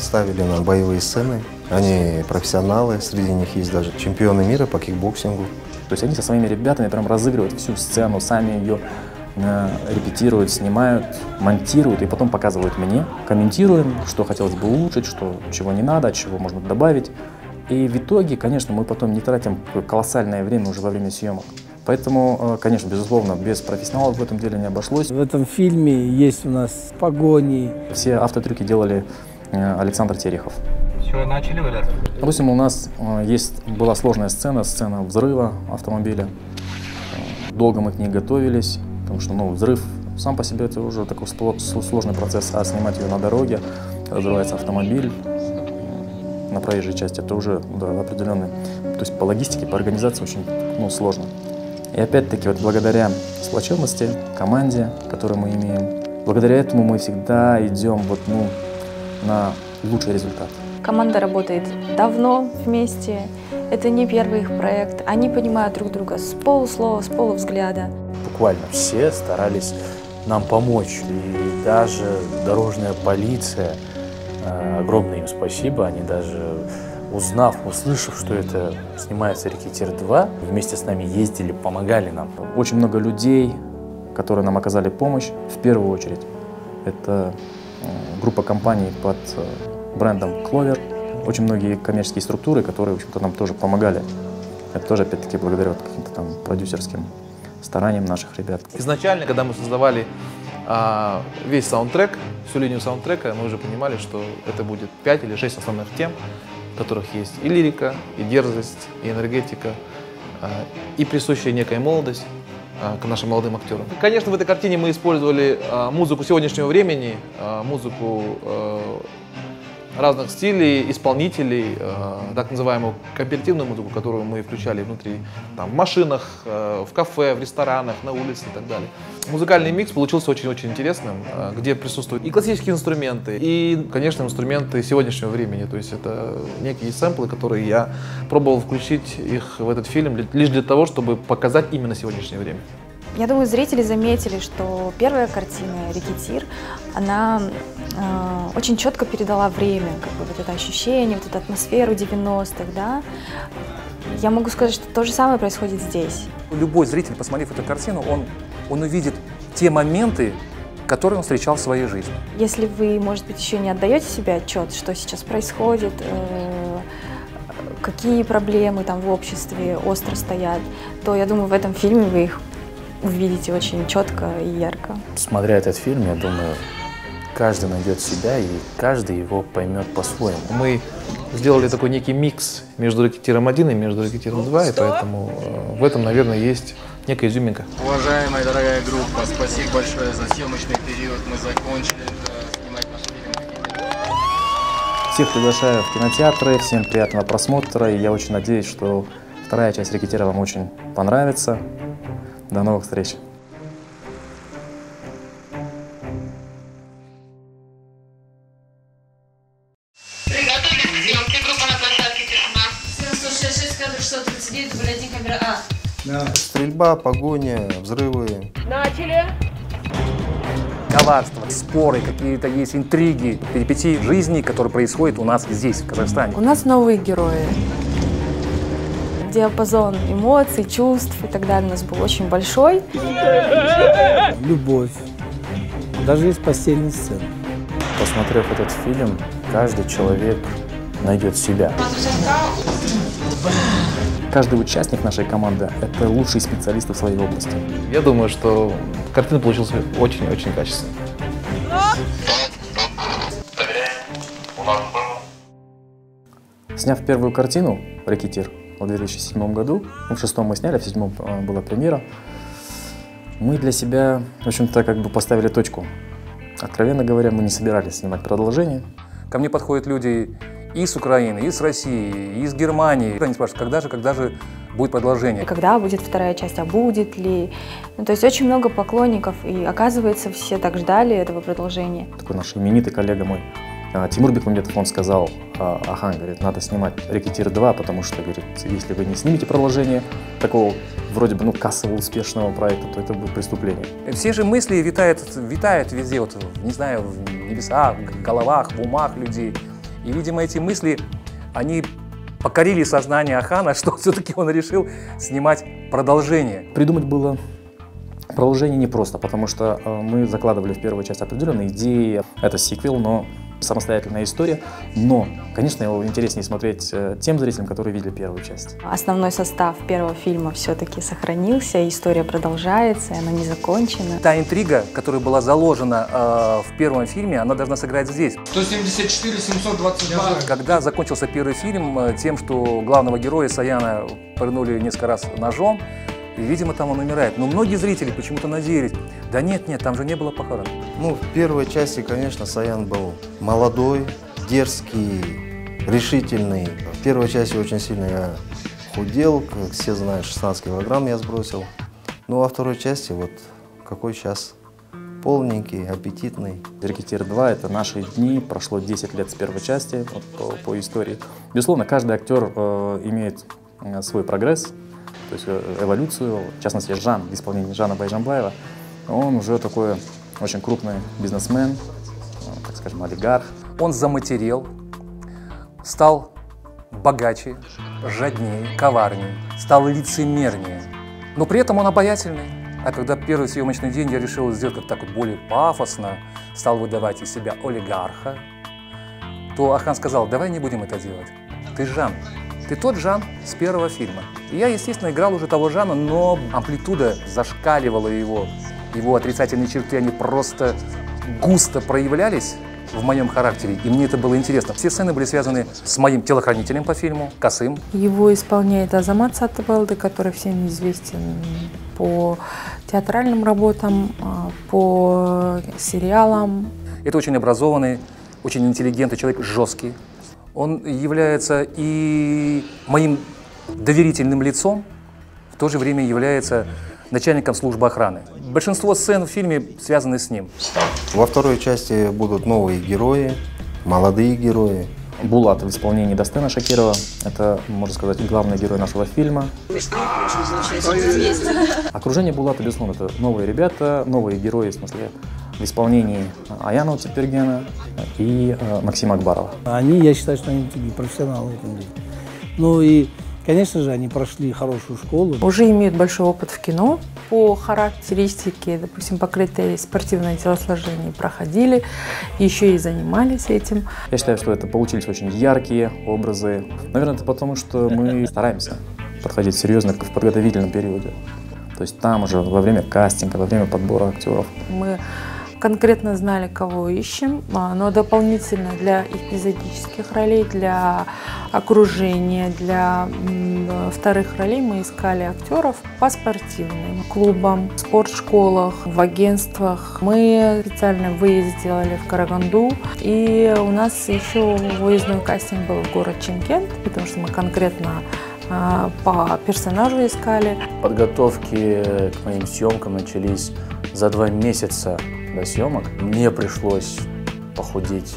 ставили нам боевые сцены. Они профессионалы, среди них есть даже чемпионы мира по кикбоксингу. То есть они со своими ребятами прям разыгрывают всю сцену, сами ее репетируют, снимают, монтируют и потом показывают мне. Комментируем, что хотелось бы улучшить, что, чего не надо, чего можно добавить. И в итоге, конечно, мы потом не тратим колоссальное время уже во время съемок. Поэтому, конечно, безусловно, без профессионалов в этом деле не обошлось. В этом фильме есть у нас погони. Все автотрюки делали Александр Терехов. Все, начали валяться. Допустим, у нас была сложная сцена, сцена взрыва автомобиля. Долго мы к ней готовились, потому что, ну, взрыв сам по себе это уже такой сложный процесс, а снимать ее на дороге, взрывается автомобиль на проезжей части, это уже определенный, то есть по логистике, по организации очень сложно. И опять-таки, вот благодаря сплоченности, команде, которую мы имеем, благодаря этому мы всегда идем на лучший результат. Команда работает давно вместе, это не первый их проект, они понимают друг друга с полуслова, с полувзгляда. Буквально все старались нам помочь, и даже дорожная полиция, огромное им спасибо, они даже узнав, услышав, что это снимается «Рекетир 2», вместе с нами ездили, помогали нам. Очень много людей, которые нам оказали помощь, в первую очередь. Это группа компаний под брендом «Кловер». Очень многие коммерческие структуры, которые, в общем-то, нам тоже помогали. Это тоже, опять-таки, благодаря каким-то там продюсерским стараниям наших ребят. Изначально, когда мы создавали весь саундтрек, всю линию саундтрека, мы уже понимали, что это будет 5 или 6 основных тем, в которых есть и лирика, и дерзость, и энергетика, и присущая некая молодость к нашим молодым актерам. Конечно, в этой картине мы использовали музыку сегодняшнего времени, музыку разных стилей, исполнителей, так называемую кооперативную музыку, которую мы включали внутри, в машинах, в кафе, в ресторанах, на улице и так далее. Музыкальный микс получился очень-очень интересным, где присутствуют и классические инструменты, и, конечно, инструменты сегодняшнего времени. То есть это некие сэмплы, которые я пробовал включить их в этот фильм лишь для того, чтобы показать именно сегодняшнее время. Я думаю, зрители заметили, что первая картина «Рекетир», она очень четко передала время, как бы это ощущение, эту атмосферу 90-х, да. Я могу сказать, что то же самое происходит здесь. Любой зритель, посмотрев эту картину, он увидит те моменты, которые он встречал в своей жизни. Если вы, может быть, еще не отдаете себе отчет, что сейчас происходит, какие проблемы там в обществе остро стоят, то, я думаю, в этом фильме вы их увидите очень четко и ярко. Смотря этот фильм, я думаю, каждый найдет себя и каждый его поймет по-своему. Мы сделали такой некий микс между «Рекетиром 1» и между «Рекетиром 2», и поэтому в этом, наверное, есть некая изюминка. Уважаемая дорогая группа, спасибо большое за съемочный период. Мы закончили снимать наш фильм. Всех приглашаю в кинотеатры, всем приятного просмотра, и я очень надеюсь, что вторая часть «Рекетира» вам очень понравится. До новых встреч! Приготовились к съемке. Группа на площадке, тишина. 766, кадр 639, дубль 1, камера А. Да. Стрельба, погоня, взрывы. Начали! Коварство, споры, какие-то есть интриги, перипетии жизни, которые происходят у нас здесь, в Казахстане. У нас новые герои. Диапазон эмоций, чувств и так далее у нас был очень большой. Любовь. Даже есть постельные сцены. Посмотрев этот фильм, каждый человек найдет себя. Каждый участник нашей команды – это лучшие специалисты в своей области. Я думаю, что картина получилась очень-очень качественной. Сняв первую картину «Рекетир», в 2007 году, в 2006 мы сняли, в 2007 была премьера, мы для себя, в общем-то, как бы поставили точку. Откровенно говоря, мы не собирались снимать продолжение. Ко мне подходят люди и с Украины, и с России, и с Германии. Они спрашивают, когда же будет продолжение. Когда будет вторая часть, а будет ли? Ну, то есть очень много поклонников, и оказывается, все так ждали этого продолжения. Такой наш именитый коллега мой Тимур Бекмамбетов, он сказал: ага, говорит, надо снимать «Рекетир 2», потому что, говорит, если вы не снимете продолжение такого вроде бы, ну, кассового успешного проекта, то это будет преступление. Все же мысли витают везде, вот, не знаю, в небесах, в головах, в умах людей. И, видимо, эти мысли, они покорили сознание Ахана, что все-таки он решил снимать продолжение. Придумать было продолжение непросто, потому что мы закладывали в первую часть определенные идеи. Это сиквел, но самостоятельная история. Но, конечно, его интереснее смотреть тем зрителям, которые видели первую часть. Основной состав первого фильма все-таки сохранился, история продолжается, она не закончена. Та интрига, которая была заложена в первом фильме, она должна сыграть здесь. 174, 722. Когда закончился первый фильм тем, что главного героя Саяна пырнули несколько раз ножом, и, видимо, там он умирает. Но многие зрители почему-то надеялись: да нет, там же не было похорон. Ну, в первой части, конечно, Саян был молодой, дерзкий, решительный. В первой части очень сильно я худел, как все знают, 16 килограмм я сбросил. Ну, а во второй части, вот какой сейчас, полненький, аппетитный. «Рекетир 2» — это наши дни, прошло 10 лет с первой части, вот, по истории. Безусловно, каждый актер имеет свой прогресс, то есть эволюцию, в частности, Жан, в исполнении Жана Байжанбаева. Он уже такой очень крупный бизнесмен, так скажем, олигарх. Он заматерел, стал богаче, жаднее, коварнее, стал лицемернее. Но при этом он обаятельный. А когда первый съемочный день я решил сделать как-то так вот более пафосно, стал выдавать из себя олигарха, то Ахан сказал: давай не будем это делать. Ты Жан. Ты тот Жан с первого фильма. И я, естественно, играл уже того Жана, но амплитуда зашкаливала его. Его отрицательные черты, они просто густо проявлялись в моем характере, и мне это было интересно. Все сцены были связаны с моим телохранителем по фильму, Касым. Его исполняет Азамат Сатыбалды, который всем известен по театральным работам, по сериалам. Это очень образованный, очень интеллигентный человек, жесткий. Он является и моим доверительным лицом, в то же время является начальником службы охраны. Большинство сцен в фильме связаны с ним. Во второй части будут новые герои, молодые герои. Булат в исполнении Дастена Шакирова. Это, можно сказать, главный герой нашего фильма. Окружение Булата, безусловно, это новые ребята, новые герои, в смысле, в исполнении Аянова Тепергена и Максима Акбарова. Они, я считаю, что они такие профессионалы в этом деле. Ну и, конечно же, они прошли хорошую школу. Уже имеют большой опыт в кино. По характеристике, допустим, по критерии спортивное телосложение проходили, еще и занимались этим. Я считаю, что это получились очень яркие образы. Наверное, это потому, что мы стараемся подходить серьезно в подготовительном периоде. То есть там уже во время кастинга, во время подбора актеров. Мы конкретно знали, кого ищем, но дополнительно для эпизодических ролей, для окружения, для вторых ролей мы искали актеров по спортивным клубам, спортшколах, в агентствах. Мы специально выезд сделали в Караганду, и у нас еще выездной кастинг был в город Чимкент, потому что мы конкретно по персонажу искали. Подготовки к моим съемкам начались за 2 месяца до съемок. Мне пришлось похудеть,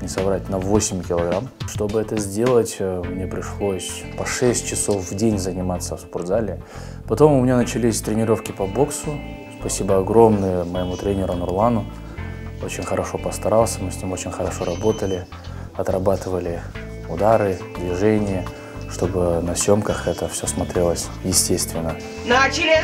не соврать, на 8 килограмм. Чтобы это сделать, мне пришлось по 6 часов в день заниматься в спортзале. Потом у меня начались тренировки по боксу. Спасибо огромное моему тренеру Нурлану. Очень хорошо постарался, мы с ним очень хорошо работали, отрабатывали удары, движения, чтобы на съемках это все смотрелось естественно. Начали!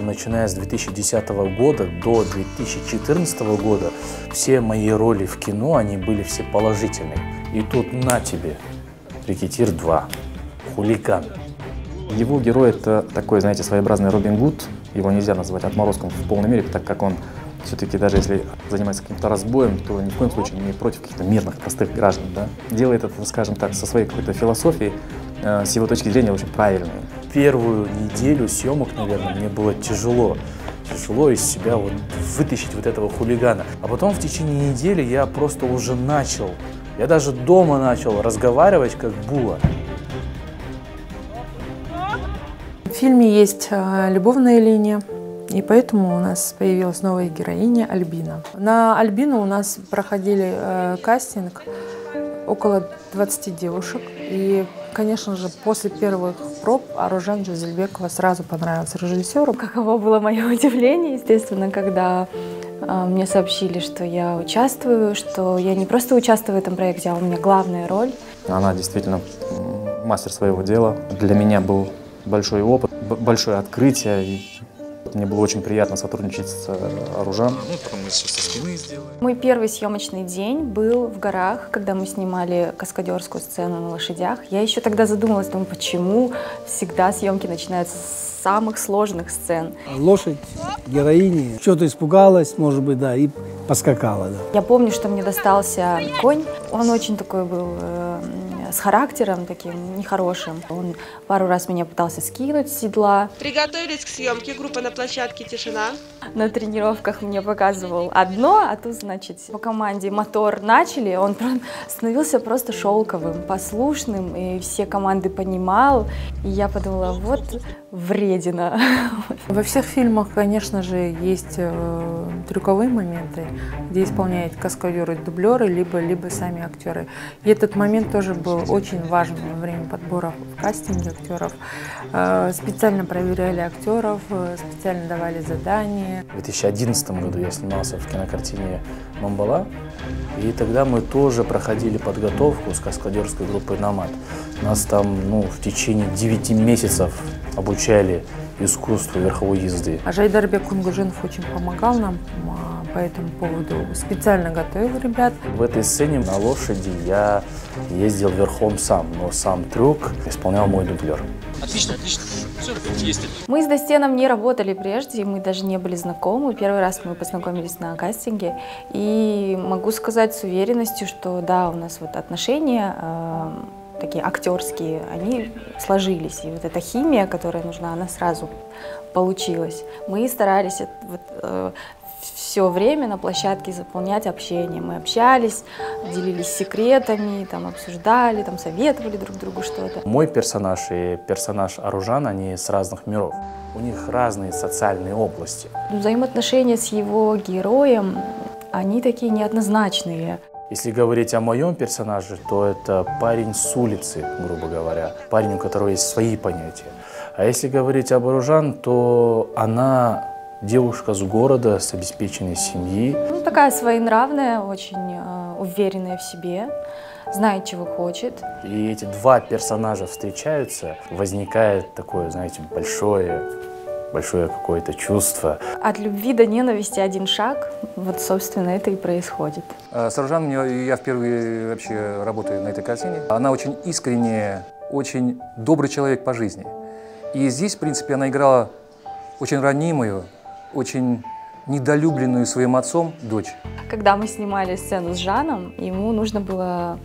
Начиная с 2010 года до 2014 года все мои роли в кино, они были все положительные. И тут на тебе, «Рекетир 2», хулиган. Его герой — это такой, знаете, своеобразный Робин Гуд. Его нельзя назвать отморозком в полной мере, так как он все-таки, даже если занимается каким-то разбоем, то ни в коем случае не против каких-то мирных, простых граждан. Да? Делает это, скажем так, со своей какой-то философией, с его точки зрения, очень правильной. Первую неделю съемок, наверное, мне было тяжело. Тяжело из себя вот вытащить вот этого хулигана. А потом в течение недели я просто уже начал. Я даже дома начал разговаривать, как Була. В фильме есть любовная линия, и поэтому у нас появилась новая героиня Альбина. На Альбину у нас проходили кастинг около 20 девушек. И, конечно же, после первых проб Аружан Джузельбекова сразу понравился режиссеру. Каково было мое удивление, естественно, когда мне сообщили, что я участвую, что я не просто участвую в этом проекте, а у меня главная роль. Она действительно мастер своего дела. Для меня был большой опыт, большое открытие. И мне было очень приятно сотрудничать с Аружан. Мой первый съемочный день был в горах, когда мы снимали каскадерскую сцену на лошадях. Я еще тогда задумалась, думаю, почему всегда съемки начинаются с самых сложных сцен. Лошадь, героини, что-то испугалась, может быть, да, и поскакала. Да. Я помню, что мне достался конь. Он очень такой был с характером таким нехорошим. Он пару раз меня пытался скинуть с седла. Приготовились к съемке. Группа на площадке, тишина. На тренировках мне показывал одно, а тут, значит, по команде мотор начали. Он становился просто шелковым, послушным, и все команды понимал. И я подумала, вот вредина. Во всех фильмах, конечно же, есть трюковые моменты, где исполняют каскадеры, дублеры, либо сами актеры. И этот момент тоже был очень важен во время подбора в кастинге актеров. Специально проверяли актеров, специально давали задания. В 2011 году я снимался в кинокартине «Мамбала», и тогда мы тоже проходили подготовку с каскадерской группой «Номад». Нас там в течение 9 месяцев обучали искусству верховой езды. Жайдарбек Кунгужинов очень помогал нам по этому поводу, специально готовил ребят. В этой сцене на лошади я ездил верхом сам, но сам трюк исполнял мой дублер. Отлично, отлично. Мы с Достеном не работали прежде, мы даже не были знакомы. Первый раз мы познакомились на кастинге. И могу сказать с уверенностью, что да, у нас вот отношения такие актерские, они сложились. И вот эта химия, которая нужна, она сразу получилась. Мы старались все время на площадке заполнять общение. Мы общались, делились секретами, там, обсуждали, там, советовали друг другу что-то. Мой персонаж и персонаж Аружан, они с разных миров. У них разные социальные области. Взаимоотношения с его героем, они такие неоднозначные. Если говорить о моем персонаже, то это парень с улицы, грубо говоря. Парень, у которого есть свои понятия. А если говорить об Аружан, то она девушка с города, с обеспеченной семьи. Ну, такая своенравная, очень уверенная в себе, знает, чего хочет. И эти два персонажа встречаются, возникает такое, знаете, большое какое-то чувство. От любви до ненависти один шаг, вот, собственно, это и происходит. С Аружан я впервые вообще работаю на этой картине. Она очень искренняя, очень добрый человек по жизни. И здесь, в принципе, она играла очень ранимую, очень недолюбленную своим отцом дочь. Когда мы снимали сцену с Жаном, ему нужно было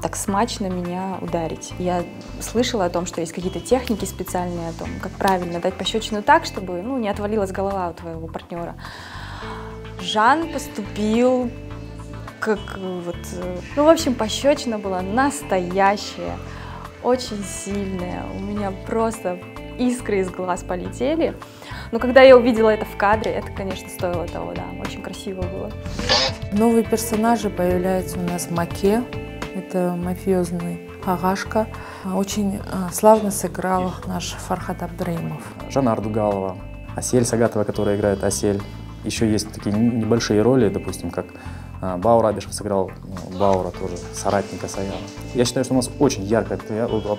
так смачно меня ударить. Я слышала о том, что есть какие-то техники специальные, о том, как правильно дать пощечину так, чтобы не отвалилась голова у твоего партнера. Жан поступил как вот... Ну, в общем, пощечина была настоящая, очень сильная. У меня просто искры из глаз полетели. Но когда я увидела это в кадре, это, конечно, стоило того, да, очень красиво было. Новые персонажи появляются у нас в Маке. Это мафиозный агашка. Очень славно сыграл наш Фархат Абдраимов. Жанна Ардугалова, Асель Сагатова, которая играет Асель. Еще есть такие небольшие роли, допустим, как Баур Абишев сыграл Баура, тоже соратника Саяна. Я считаю, что у нас очень ярко,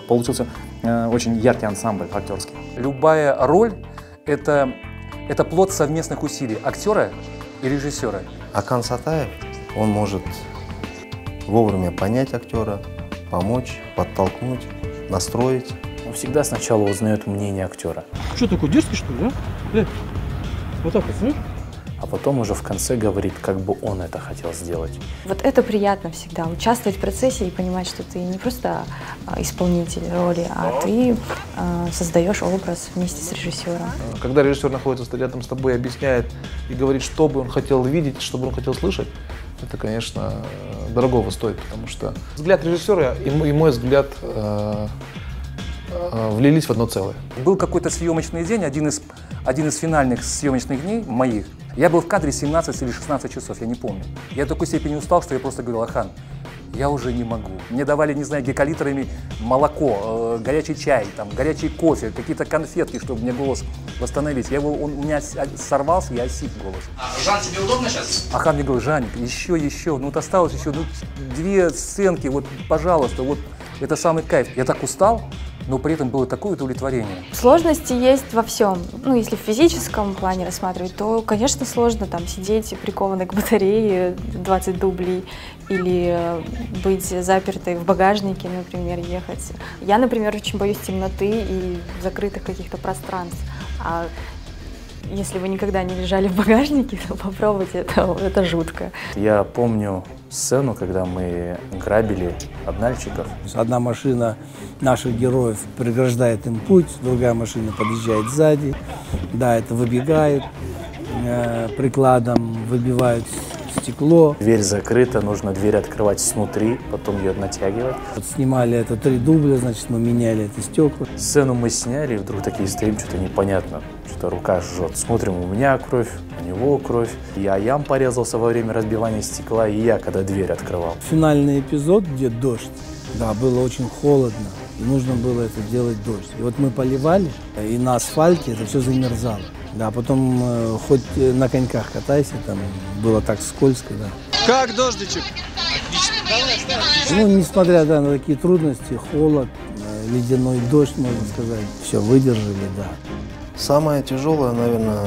получился очень яркий ансамбль актерский. Любая роль – это плод совместных усилий актера и режиссера. Акан Сатаев, он может вовремя понять актера, помочь, подтолкнуть, настроить. Он всегда сначала узнает мнение актера. Что такое, дерзкий, что ли, да? Вот так вот, знаешь? А потом уже в конце говорит, как бы он это хотел сделать. Вот это приятно всегда, участвовать в процессе и понимать, что ты не просто исполнитель роли, а ты создаешь образ вместе с режиссером. Когда режиссер находится рядом с тобой, объясняет и говорит, что бы он хотел видеть, что бы он хотел слышать, это, конечно, дорогого стоит, потому что взгляд режиссера и мой взгляд влились в одно целое. Был какой-то съемочный день, один из финальных съемочных дней моих. Я был в кадре 17 или 16 часов, я не помню. Я до такой степени устал, что я просто говорил: Ахан, я уже не могу. Мне давали, не знаю, гекалитрами молоко, горячий чай, там, горячий кофе, какие-то конфетки, чтобы мне голос восстановить. Он у меня сорвался, я осип голос. Жан, тебе удобно сейчас? Ахан мне говорит: Жаник, еще, ну вот осталось еще, ну, 2 сценки, вот, пожалуйста, вот, это самый кайф. Я так устал, но при этом было такое удовлетворение. Сложности есть во всем. Ну, если в физическом плане рассматривать, то, конечно, сложно там сидеть прикованной к батарее 20 дублей или быть запертой в багажнике, например, ехать. Я, например, очень боюсь темноты и закрытых каких-то пространств. А если вы никогда не лежали в багажнике, то попробуйте, это жутко. Я помню сцену, когда мы грабили обнальщиков. Одна машина наших героев преграждает им путь, другая машина подъезжает сзади. Да, это выбегает, прикладом выбивают стекло. Дверь закрыта, нужно дверь открывать снутри, потом ее натягивать. Вот снимали это 3 дубля, значит, мы меняли это стекла. Сцену мы сняли, и вдруг такие стоим, что-то непонятно, что-то рука жжет. Смотрим, у меня кровь, у него кровь. Я ям порезался во время разбивания стекла, и я, когда дверь открывал. Финальный эпизод, где дождь, да, было очень холодно, и нужно было это делать дождь. И вот мы поливали, и на асфальте это все замерзало. Да, потом хоть на коньках катайся, там было так скользко, да. Как дождичек? Отлично. Ну, несмотря, да, на такие трудности, холод, ледяной дождь, можно сказать, все выдержали, да. Самое тяжелое, наверное,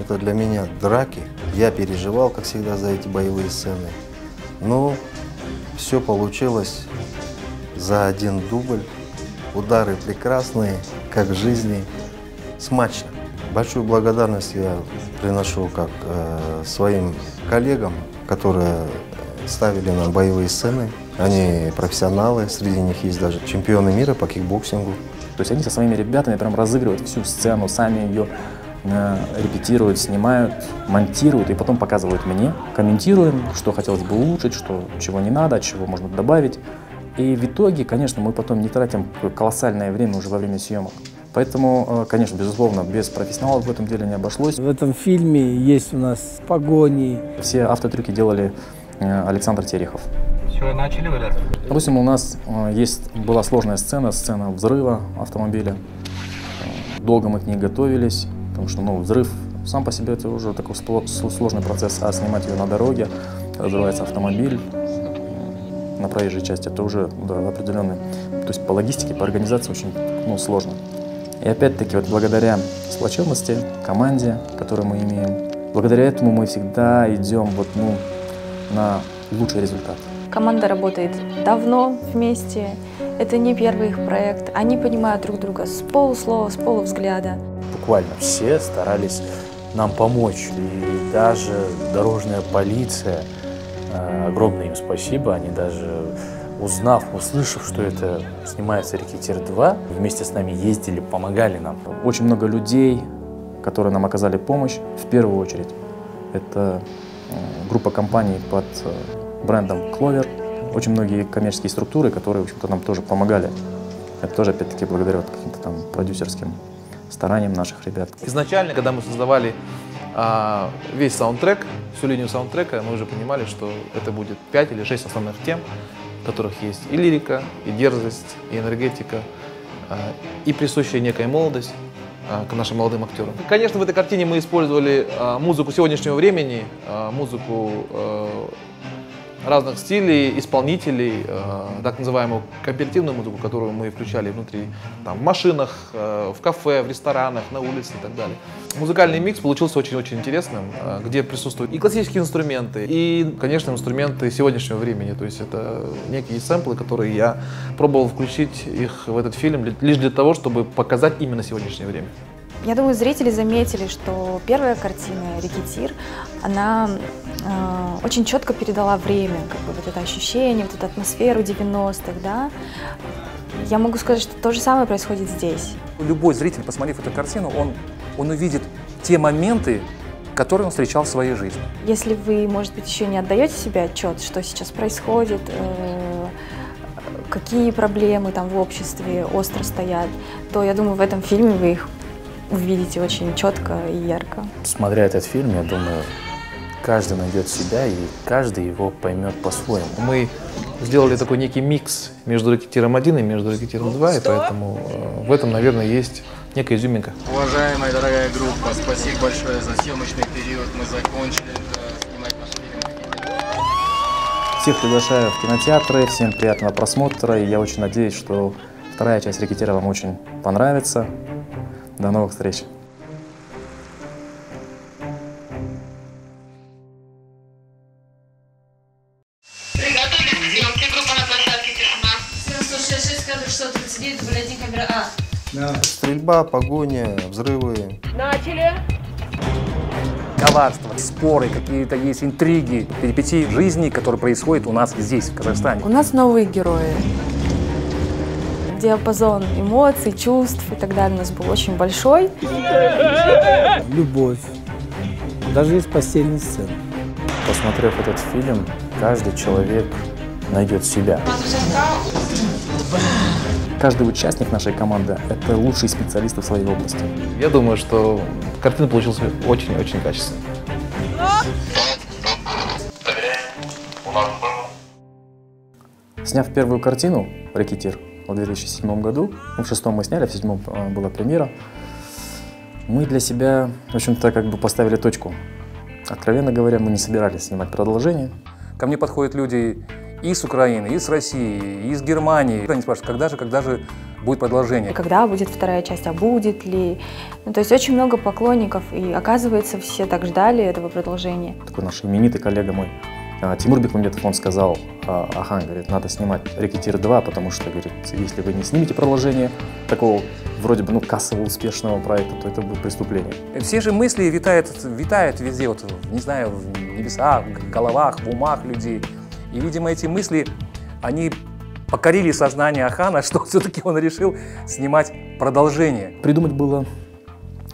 это для меня драки. Я переживал, как всегда, за эти боевые сцены. Но все получилось за 1 дубль. Удары прекрасные, как в жизни, смачно. Большую благодарность я приношу как своим коллегам, которые ставили нам боевые сцены. Они профессионалы, среди них есть даже чемпионы мира по кикбоксингу. То есть они со своими ребятами прям разыгрывают всю сцену, сами ее репетируют, снимают, монтируют и потом показывают мне. Комментируем, что хотелось бы улучшить, чего не надо, чего можно добавить. И в итоге, конечно, мы потом не тратим колоссальное время уже во время съемок. Поэтому, конечно, безусловно, без профессионалов в этом деле не обошлось. В этом фильме есть у нас погони. Все автотрюки делали Александр Терехов. Все, начали валяться? Допустим, у нас была сложная сцена взрыва автомобиля. Долго мы к ней готовились, потому что, ну, взрыв сам по себе это уже такой сложный процесс, а снимать ее на дороге, взрывается автомобиль на проезжей части, это уже, да, определенный, то есть по логистике, по организации очень, ну, сложно. И опять-таки, вот благодаря сплоченности, команде, которую мы имеем, благодаря этому мы всегда идем вот, ну, на лучший результат. Команда работает давно вместе, это не первый их проект, они понимают друг друга с полуслова, с полувзгляда. Буквально все старались нам помочь, и даже дорожная полиция, огромное им спасибо, они даже... услышав, что это снимается «Рекетир 2», вместе с нами ездили, помогали нам. Очень много людей, которые нам оказали помощь. В первую очередь, это группа компаний под брендом «Кловер». Очень многие коммерческие структуры, которые, в общем-то, нам тоже помогали. Это тоже, опять-таки, благодаря каким-то там продюсерским стараниям наших ребят. Изначально, когда мы создавали весь саундтрек, всю линию саундтрека, мы уже понимали, что это будет 5 или 6 основных тем, в которых есть и лирика, и дерзость, и энергетика, и присущая некая молодость к нашим молодым актерам. Конечно, в этой картине мы использовали музыку сегодняшнего времени, музыку разных стилей, исполнителей, так называемую кооперативную музыку, которую мы включали внутри, там, в машинах, в кафе, в ресторанах, на улице и так далее. Музыкальный микс получился очень-очень интересным, где присутствуют и классические инструменты, и, конечно, инструменты сегодняшнего времени. То есть это некие сэмплы, которые я пробовал включить их в этот фильм лишь для того, чтобы показать именно сегодняшнее время. Я думаю, зрители заметили, что первая картина «Рекетир», она очень четко передала время, как бы вот это ощущение, вот эту атмосферу 90-х, да. Я могу сказать, что то же самое происходит здесь. Любой зритель, посмотрев эту картину, он увидит те моменты, которые он встречал в своей жизни. Если вы, может быть, еще не отдаете себе отчет, что сейчас происходит, какие проблемы там в обществе остро стоят, то, я думаю, в этом фильме вы их увидите очень четко и ярко. Смотря этот фильм, я думаю, каждый найдет себя и каждый его поймет по-своему. Мы сделали такой некий микс между «Рекетиром 1» и между «Рекетиром 2», и поэтому в этом, наверное, есть некая изюминка. Уважаемая дорогая группа, спасибо большое за съемочный период. Мы закончили снимать наш фильм. Всех приглашаю в кинотеатры, всем приятного просмотра. И я очень надеюсь, что вторая часть «Рекетира» вам очень понравится. До новых встреч! Стрельба, погоня, взрывы. Начали! Коварство, споры, какие-то есть интриги, перипетии жизни, которые происходят у нас здесь, в Казахстане. У нас новые герои. Диапазон эмоций, чувств и так далее у нас был очень большой. Любовь. Даже есть постельные сцены. Посмотрев этот фильм, каждый человек найдет себя. Каждый участник нашей команды – это лучшие специалисты в своей области. Я думаю, что картина получилась очень-очень качественной. Сняв первую картину «Рекетир» в 2007 году, в 2006 мы сняли, в 2007 была премьера, мы для себя, в общем-то, как бы поставили точку. Откровенно говоря, мы не собирались снимать продолжение. Ко мне подходят люди и с Украины, и с России, и с Германии. Они спрашивают, когда же будет продолжение? Когда будет вторая часть, а будет ли? Ну, то есть очень много поклонников, и оказывается, все так ждали этого продолжения. Такой наш именитый коллега мой, Тимур Бекмамбетов, он сказал, Ахан, говорит, надо снимать «Рекетир 2», потому что, говорит, если вы не снимете продолжение такого, вроде бы, ну, кассового успешного проекта, то это будет преступление. Все же мысли витают везде, вот, не знаю, в небесах, в головах, в умах людей. И, видимо, эти мысли, они покорили сознание Ахана, что все-таки он решил снимать продолжение. Придумать было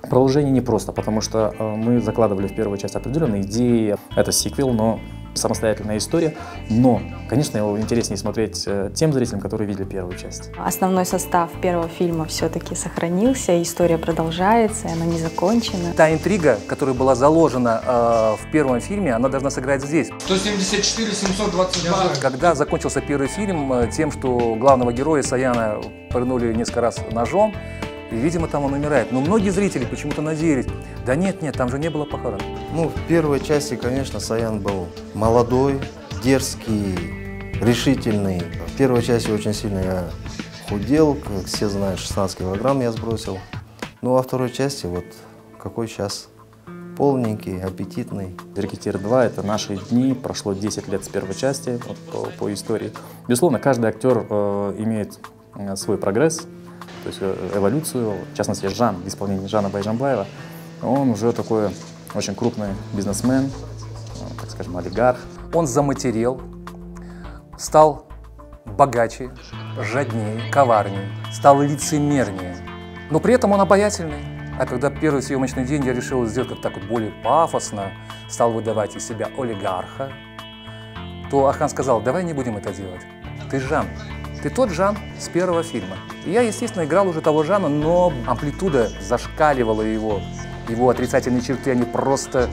продолжение непросто, потому что мы закладывали в первую часть определенные идеи. Это сиквел, но самостоятельная история. Но, конечно, его интереснее смотреть тем зрителям, которые видели первую часть. Основной состав первого фильма все-таки сохранился, история продолжается, она не закончена. Та интрига, которая была заложена в первом фильме, она должна сыграть здесь. 174, 722. Когда закончился первый фильм тем, что главного героя Саяна пырнули несколько раз ножом, и, видимо, там он умирает. Но многие зрители почему-то надеялись. Да нет, там же не было похорон. Ну, в первой части, конечно, Саян был молодой, дерзкий, решительный. В первой части очень сильно я худел. Как все знают, 16 килограмм я сбросил. Ну, а во второй части, вот какой сейчас, полненький, аппетитный. «Рекетир 2» — это наши дни. Прошло 10 лет с первой части вот, по истории. Безусловно, каждый актер имеет свой прогресс. То есть эволюцию, в частности, Жан, в исполнении Жана Байжанбаева, он уже такой очень крупный бизнесмен, так скажем, олигарх. Он заматерел, стал богаче, жаднее, коварнее, стал лицемернее, но при этом он обаятельный. А когда первый съемочный день я решил сделать как-то так более пафосно, стал выдавать из себя олигарха, то Ахан сказал, давай не будем это делать, ты Жан. Ты тот Жан с первого фильма. И я, естественно, играл уже того Жана, но амплитуда зашкаливала его. Его отрицательные черты, они просто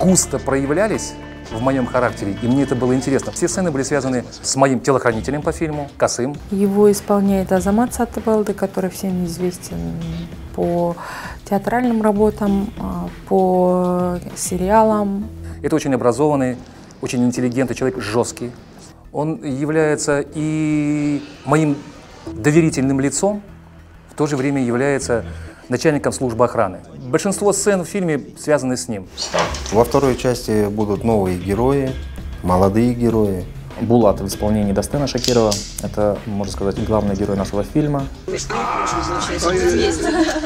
густо проявлялись в моем характере, и мне это было интересно. Все сцены были связаны с моим телохранителем по фильму, Касым. Его исполняет Азамат Сатыбалды, который всем известен по театральным работам, по сериалам. Это очень образованный, очень интеллигентный человек, жесткий. Он является и моим доверительным лицом, в то же время является начальником службы охраны. Большинство сцен в фильме связаны с ним. Во второй части будут новые герои, молодые герои. Булат в исполнении Дастена Шакирова. Это, можно сказать, главный герой нашего фильма.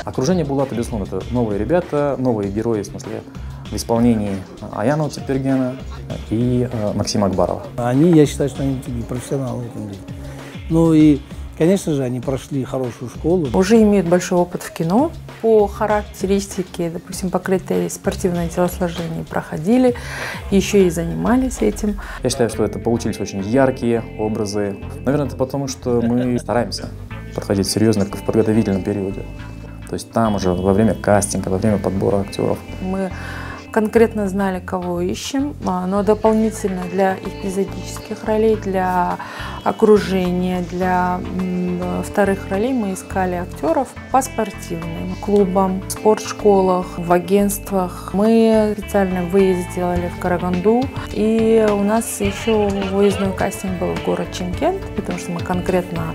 Окружение Булата, безусловно, это новые ребята, новые герои, в смысле, в исполнении Аянова Тепергена и Максима Акбарова. Они, я считаю, что они такие профессионалы в этом деле. Ну и Конечно же, они прошли хорошую школу. Уже имеют большой опыт в кино. По характеристике, допустим, по критерии спортивное телосложение проходили, еще и занимались этим. Я считаю, что это получились очень яркие образы. Наверное, это потому, что мы стараемся подходить серьезно в подготовительном периоде. То есть там уже во время кастинга, во время подбора актеров. Мы конкретно знали, кого ищем, но дополнительно для эпизодических ролей, для окружения, для вторых ролей мы искали актеров по спортивным клубам, спортшколах, в агентствах. Мы специально выезд сделали в Караганду, и у нас еще выездной кастинг был в город Чимкент, потому что мы конкретно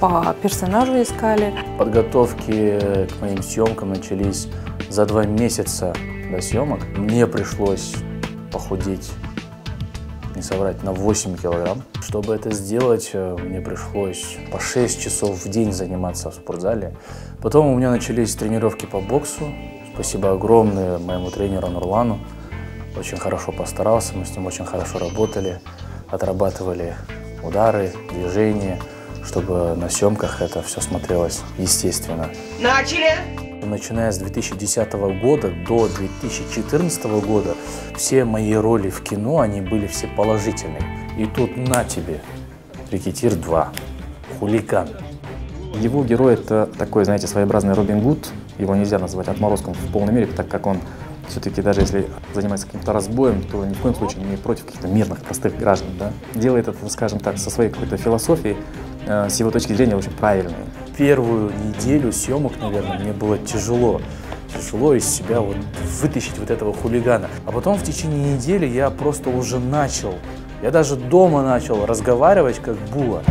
по персонажу искали. Подготовки к моим съемкам начались за 2 месяца до съемок. Мне пришлось похудеть, не соврать, на 8 килограмм. Чтобы это сделать, мне пришлось по 6 часов в день заниматься в спортзале. Потом у меня начались тренировки по боксу. Спасибо огромное моему тренеру Нурлану. Очень хорошо постарался, мы с ним очень хорошо работали, отрабатывали удары, движения, чтобы на съемках это все смотрелось естественно. Начали! Начиная с 2010 года до 2014 года все мои роли в кино, они были все положительные. И тут на тебе, «Рэкетир 2», «Хулиган». Его герой — это такой, знаете, своеобразный Робин Гуд. Его нельзя назвать отморозком в полной мере, так как он все-таки, даже если занимается каким-то разбоем, то ни в коем случае не против каких-то мирных, простых граждан, да? Делает это, скажем так, со своей какой-то философией, с его точки зрения, очень правильной. Первую неделю съемок, наверное, мне было тяжело. Тяжело из себя вот вытащить вот этого хулигана. А потом в течение недели я просто уже начал. Я даже дома начал разговаривать как Була.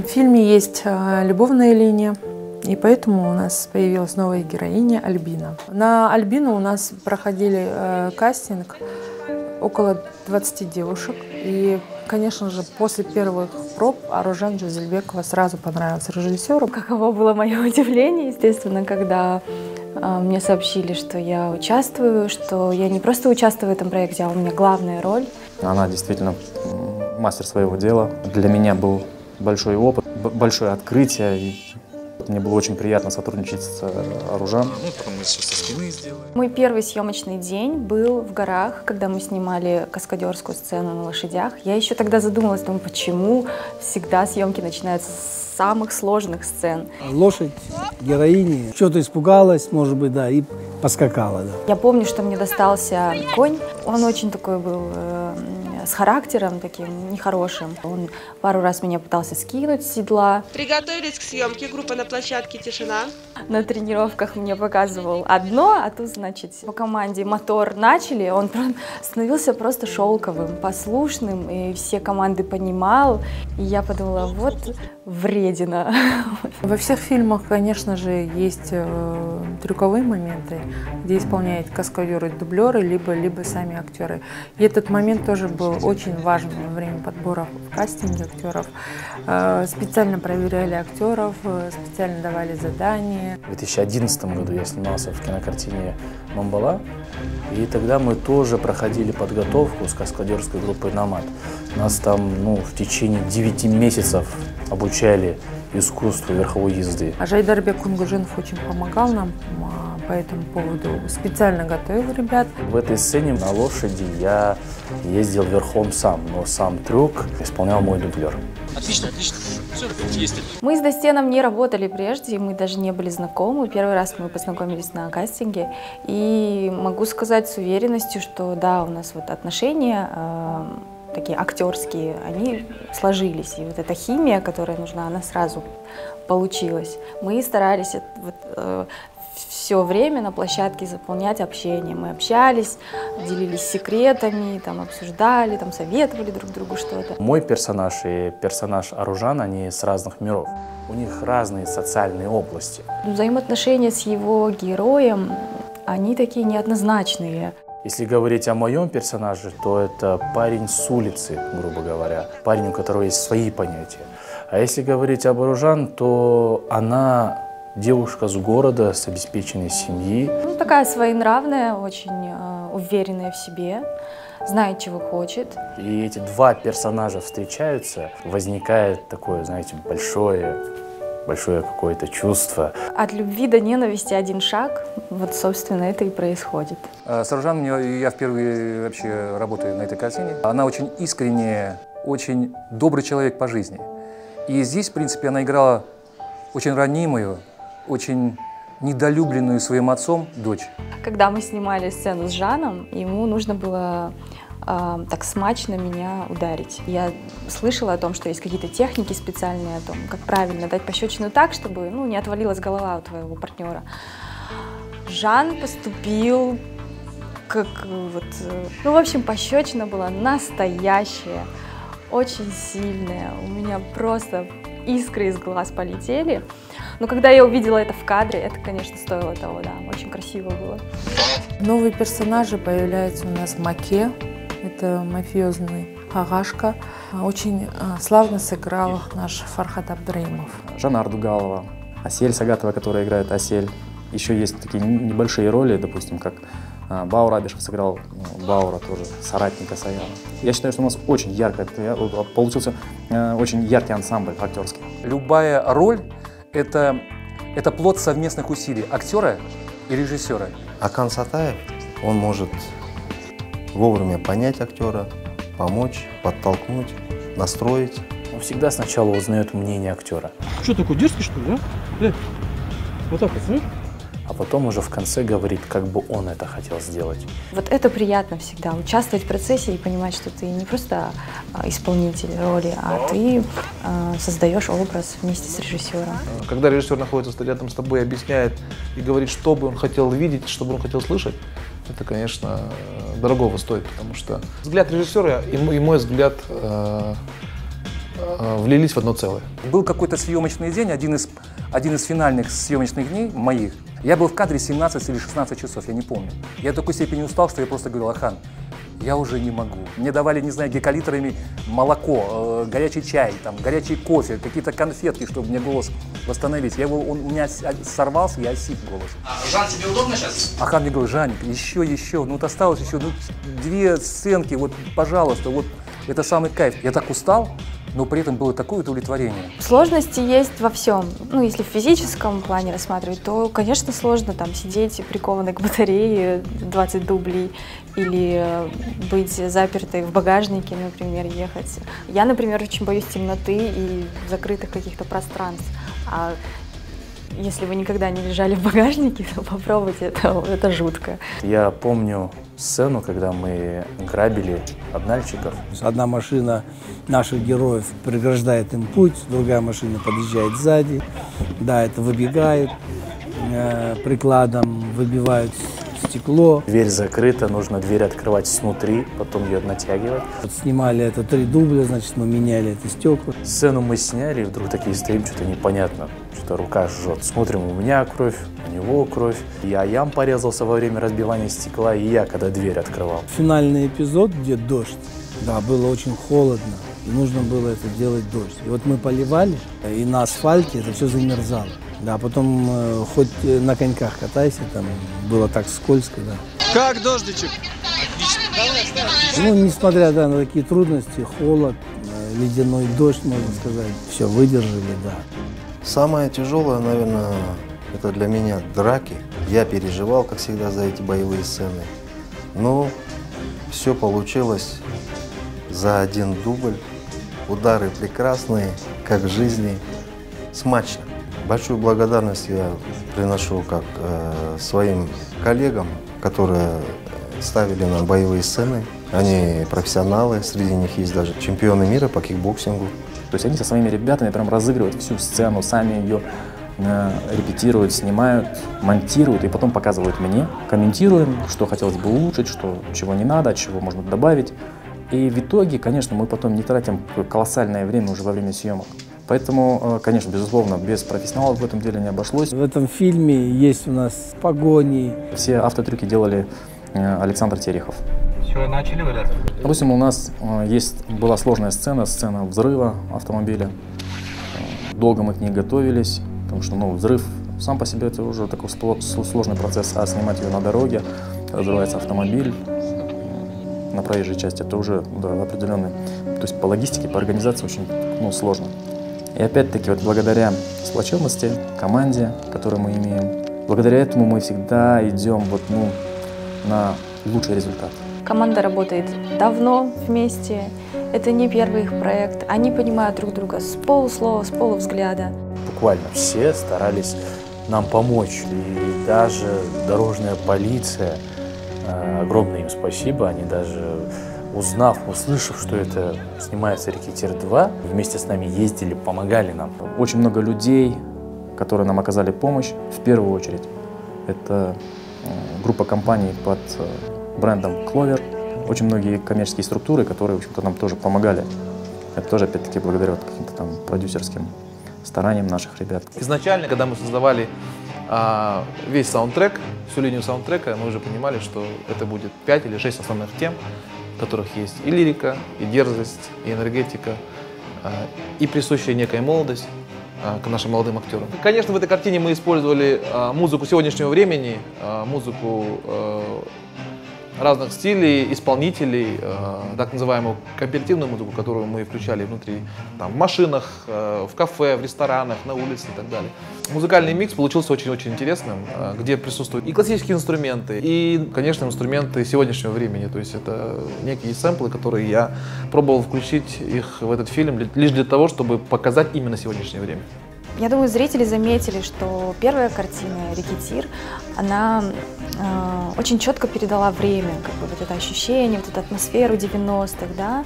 В фильме есть любовная линия. И поэтому у нас появилась новая героиня Альбина. На Альбину у нас проходили кастинг около 20 девушек. И, конечно же, после первых проб Аружан Джузельбекова сразу понравился режиссеру. Каково было мое удивление, естественно, когда мне сообщили, что я участвую, что я не просто участвую в этом проекте, а у меня главная роль. Она действительно мастер своего дела. Для меня был большой опыт, большое открытие. Мне было очень приятно сотрудничать с Аружан. Мой первый съемочный день был в горах, когда мы снимали каскадерскую сцену на лошадях. Я еще тогда задумалась, думаю, почему всегда съемки начинаются с самых сложных сцен. Лошадь героини что-то испугалась, может быть, да, и поскакала. Да. Я помню, что мне достался конь. Он очень такой был с характером таким нехорошим. Он пару раз меня пытался скинуть с седла. Приготовились к съемке. Группа на площадке, тишина. На тренировках мне показывал одно, а тут, значит, по команде мотор начали. Он становился просто шелковым, послушным, и все команды понимал. И я подумала, вот вредина. Во всех фильмах, конечно же, есть трюковые моменты, где исполняют каскадеры-дублеры, либо сами актеры. И этот момент тоже был очень важно во время подбора в кастинге актеров. Специально проверяли актеров, специально давали задания. В 2011 году я снимался в кинокартине «Мамбала», и тогда мы тоже проходили подготовку с каскадерской группой «Номад». Нас там в течение 9 месяцев обучали искусству верховой езды. Жайдарбек Кунгужинов очень помогал нам по этому поводу, специально готовил ребят. В этой сцене на лошади я ездил верхом сам, но сам трюк исполнял мой дублер. Отлично, отлично. Мы с Достеном не работали прежде, мы даже не были знакомы. Первый раз мы познакомились на кастинге. И могу сказать с уверенностью, что да, у нас вот отношения такие актерские, они сложились. И вот эта химия, которая нужна, она сразу получилась. Мы старались все время на площадке заполнять общение. Мы общались, делились секретами, обсуждали, советовали друг другу что-то. Мой персонаж и персонаж Аружан, они с разных миров. У них разные социальные области. Взаимоотношения с его героем, они такие неоднозначные. Если говорить о моем персонаже, то это парень с улицы, грубо говоря. Парень, у которого есть свои понятия. А если говорить об Аружан, то она девушка с города, с обеспеченной семьи. Такая своенравная, очень уверенная в себе. знает, чего хочет. И эти два персонажа встречаются, возникает такое, знаете, большое какое-то чувство. От любви до ненависти один шаг, вот, собственно, это и происходит. С Аржан я впервые вообще работаю на этой картине. Она очень искренняя, очень добрый человек по жизни. И здесь, в принципе, она играла очень ранимую, очень недолюбленную своим отцом дочь. Когда мы снимали сцену с Жаном, ему нужно было так смачно меня ударить. Я слышала о том, что есть какие-то техники специальные, о том, как правильно дать пощечину так, чтобы не отвалилась голова у твоего партнера. Жан поступил как вот... Ну, в общем, пощечина была настоящая, очень сильная. У меня просто искры из глаз полетели. Но когда я увидела это в кадре, это, конечно, стоило того, да, очень красиво было. Новые персонажи появляются у нас в Маке. Это мафиозный агашка. Очень славно сыграл наш Фархат Абдраимов. Жанна Ардугалова, Асель Сагатова, которая играет Асель. Еще есть такие небольшие роли, допустим, как Баур Абишев сыграл Баура, тоже соратника Саяна. Я считаю, что у нас очень ярко, получился очень яркий ансамбль актерский. Любая роль – это плод совместных усилий актера и режиссера. Акан Сатаев, он может вовремя понять актера, помочь, подтолкнуть, настроить. Он всегда сначала узнает мнение актера. Что, такой дерзкий, что ли, да? Вот так вот, знаешь? А потом уже в конце говорит, как бы он это хотел сделать. Вот это приятно всегда, участвовать в процессе и понимать, что ты не просто исполнитель роли, а ты создаешь образ вместе с режиссером. Когда режиссер находится рядом с тобой, объясняет и говорит, что бы он хотел видеть, что бы он хотел слышать, это, конечно, дорогого стоит, потому что взгляд режиссера и мой взгляд влились в одно целое. Был какой-то съемочный день, один из финальных съемочных дней моих. Я был в кадре 17 или 16 часов, я не помню. Я до такой степени устал, что я просто говорил: Ахан, я уже не могу. Мне давали, не знаю, гекалитрами молоко, горячий чай, там, горячий кофе, какие-то конфетки, чтобы мне голос восстановить. У меня сорвался, я осип голос. А, Жан, тебе удобно сейчас? Ахан мне говорит: Жаник, еще, ну вот осталось еще две сценки, вот, пожалуйста, вот это самый кайф. Я так устал, но при этом было такое удовлетворение. Сложности есть во всем. Ну, если в физическом плане рассматривать, то, конечно, сложно там сидеть прикованной к батарее 20 дублей или быть запертой в багажнике, например, ехать. Я, например, очень боюсь темноты и закрытых каких-то пространств. А если вы никогда не лежали в багажнике, то попробуйте, это жутко. Я помню сцену, когда мы грабили обнальщиков. Одна машина наших героев преграждает им путь, другая машина подъезжает сзади, да, это выбегает, прикладом выбивают стекло. Дверь закрыта, нужно дверь открывать снутри, потом ее натягивать. Вот снимали это 3 дубля, значит, мы меняли это стекла. Сцену мы сняли, и вдруг такие стоим, что-то непонятно, что-то рука жжет. Смотрим, у меня кровь, у него кровь. Я ям порезался во время разбивания стекла, и я, когда дверь открывал. Финальный эпизод, где дождь, да, было очень холодно, и нужно было это делать дождь. И вот мы поливали, и на асфальте это все замерзало. Да, потом хоть на коньках катайся, там было так скользко, да. Как дождичек? Отлично. Ну, несмотря, да, на такие трудности, холод, ледяной дождь, можно сказать, все выдержали, да. Самое тяжелое, наверное, это для меня драки. Я переживал, как всегда, за эти боевые сцены, но все получилось за 1 дубль. Удары прекрасные, как в жизни, смачно. Большую благодарность я приношу как своим коллегам, которые ставили нам боевые сцены. Они профессионалы, среди них есть даже чемпионы мира по кикбоксингу. То есть они со своими ребятами прям разыгрывают всю сцену, сами ее репетируют, снимают, монтируют и потом показывают мне. Комментируем, что хотелось бы улучшить, чего не надо, чего можно добавить. И в итоге, конечно, мы потом не тратим колоссальное время уже во время съемок. Поэтому, конечно, безусловно, без профессионалов в этом деле не обошлось. В этом фильме есть у нас погони. Все автотрюки делали Александр Терехов. Все, начали выляться? Допустим, у нас была сложная сцена взрыва автомобиля. Долго мы к ней готовились, потому что, ну, взрыв сам по себе это уже такой сложный процесс, а снимать ее на дороге, разрывается автомобиль. на проезжей части, это уже определенный, то есть по логистике, по организации очень сложно. И опять-таки вот благодаря сплоченности, команде, которую мы имеем, благодаря этому мы всегда идем на лучший результат. Команда работает давно вместе, это не первый их проект, они понимают друг друга с полуслова, с полувзгляда. Буквально все старались нам помочь, и даже дорожная полиция, огромное им спасибо, они даже услышав, что это снимается «Рекетир 2», вместе с нами ездили, помогали нам. Очень много людей, которые нам оказали помощь, в первую очередь, это группа компаний под брендом «Кловер». Очень многие коммерческие структуры, которые, в общем-то, нам тоже помогали. Это тоже, опять-таки, благодаря каким-то там продюсерским стараниям наших ребят. Изначально, когда мы создавали весь саундтрек, всю линию саундтрека, мы уже понимали, что это будет 5 или 6 основных тем, в которых есть и лирика, и дерзость, и энергетика, и присущая некая молодость к нашим молодым актерам. Конечно, в этой картине мы использовали музыку сегодняшнего времени, музыку разных стилей, исполнителей, так называемую кооперативную музыку, которую мы включали внутри, в машинах, в кафе, в ресторанах, на улице и так далее. Музыкальный микс получился очень-очень интересным, где присутствуют и классические инструменты, и, конечно, инструменты сегодняшнего времени. То есть это некие сэмплы, которые я пробовал включить их в этот фильм лишь для того, чтобы показать именно сегодняшнее время. Я думаю, зрители заметили, что первая картина «Рекетир», она очень четко передала время, вот это ощущение, вот эту атмосферу 90-х, да.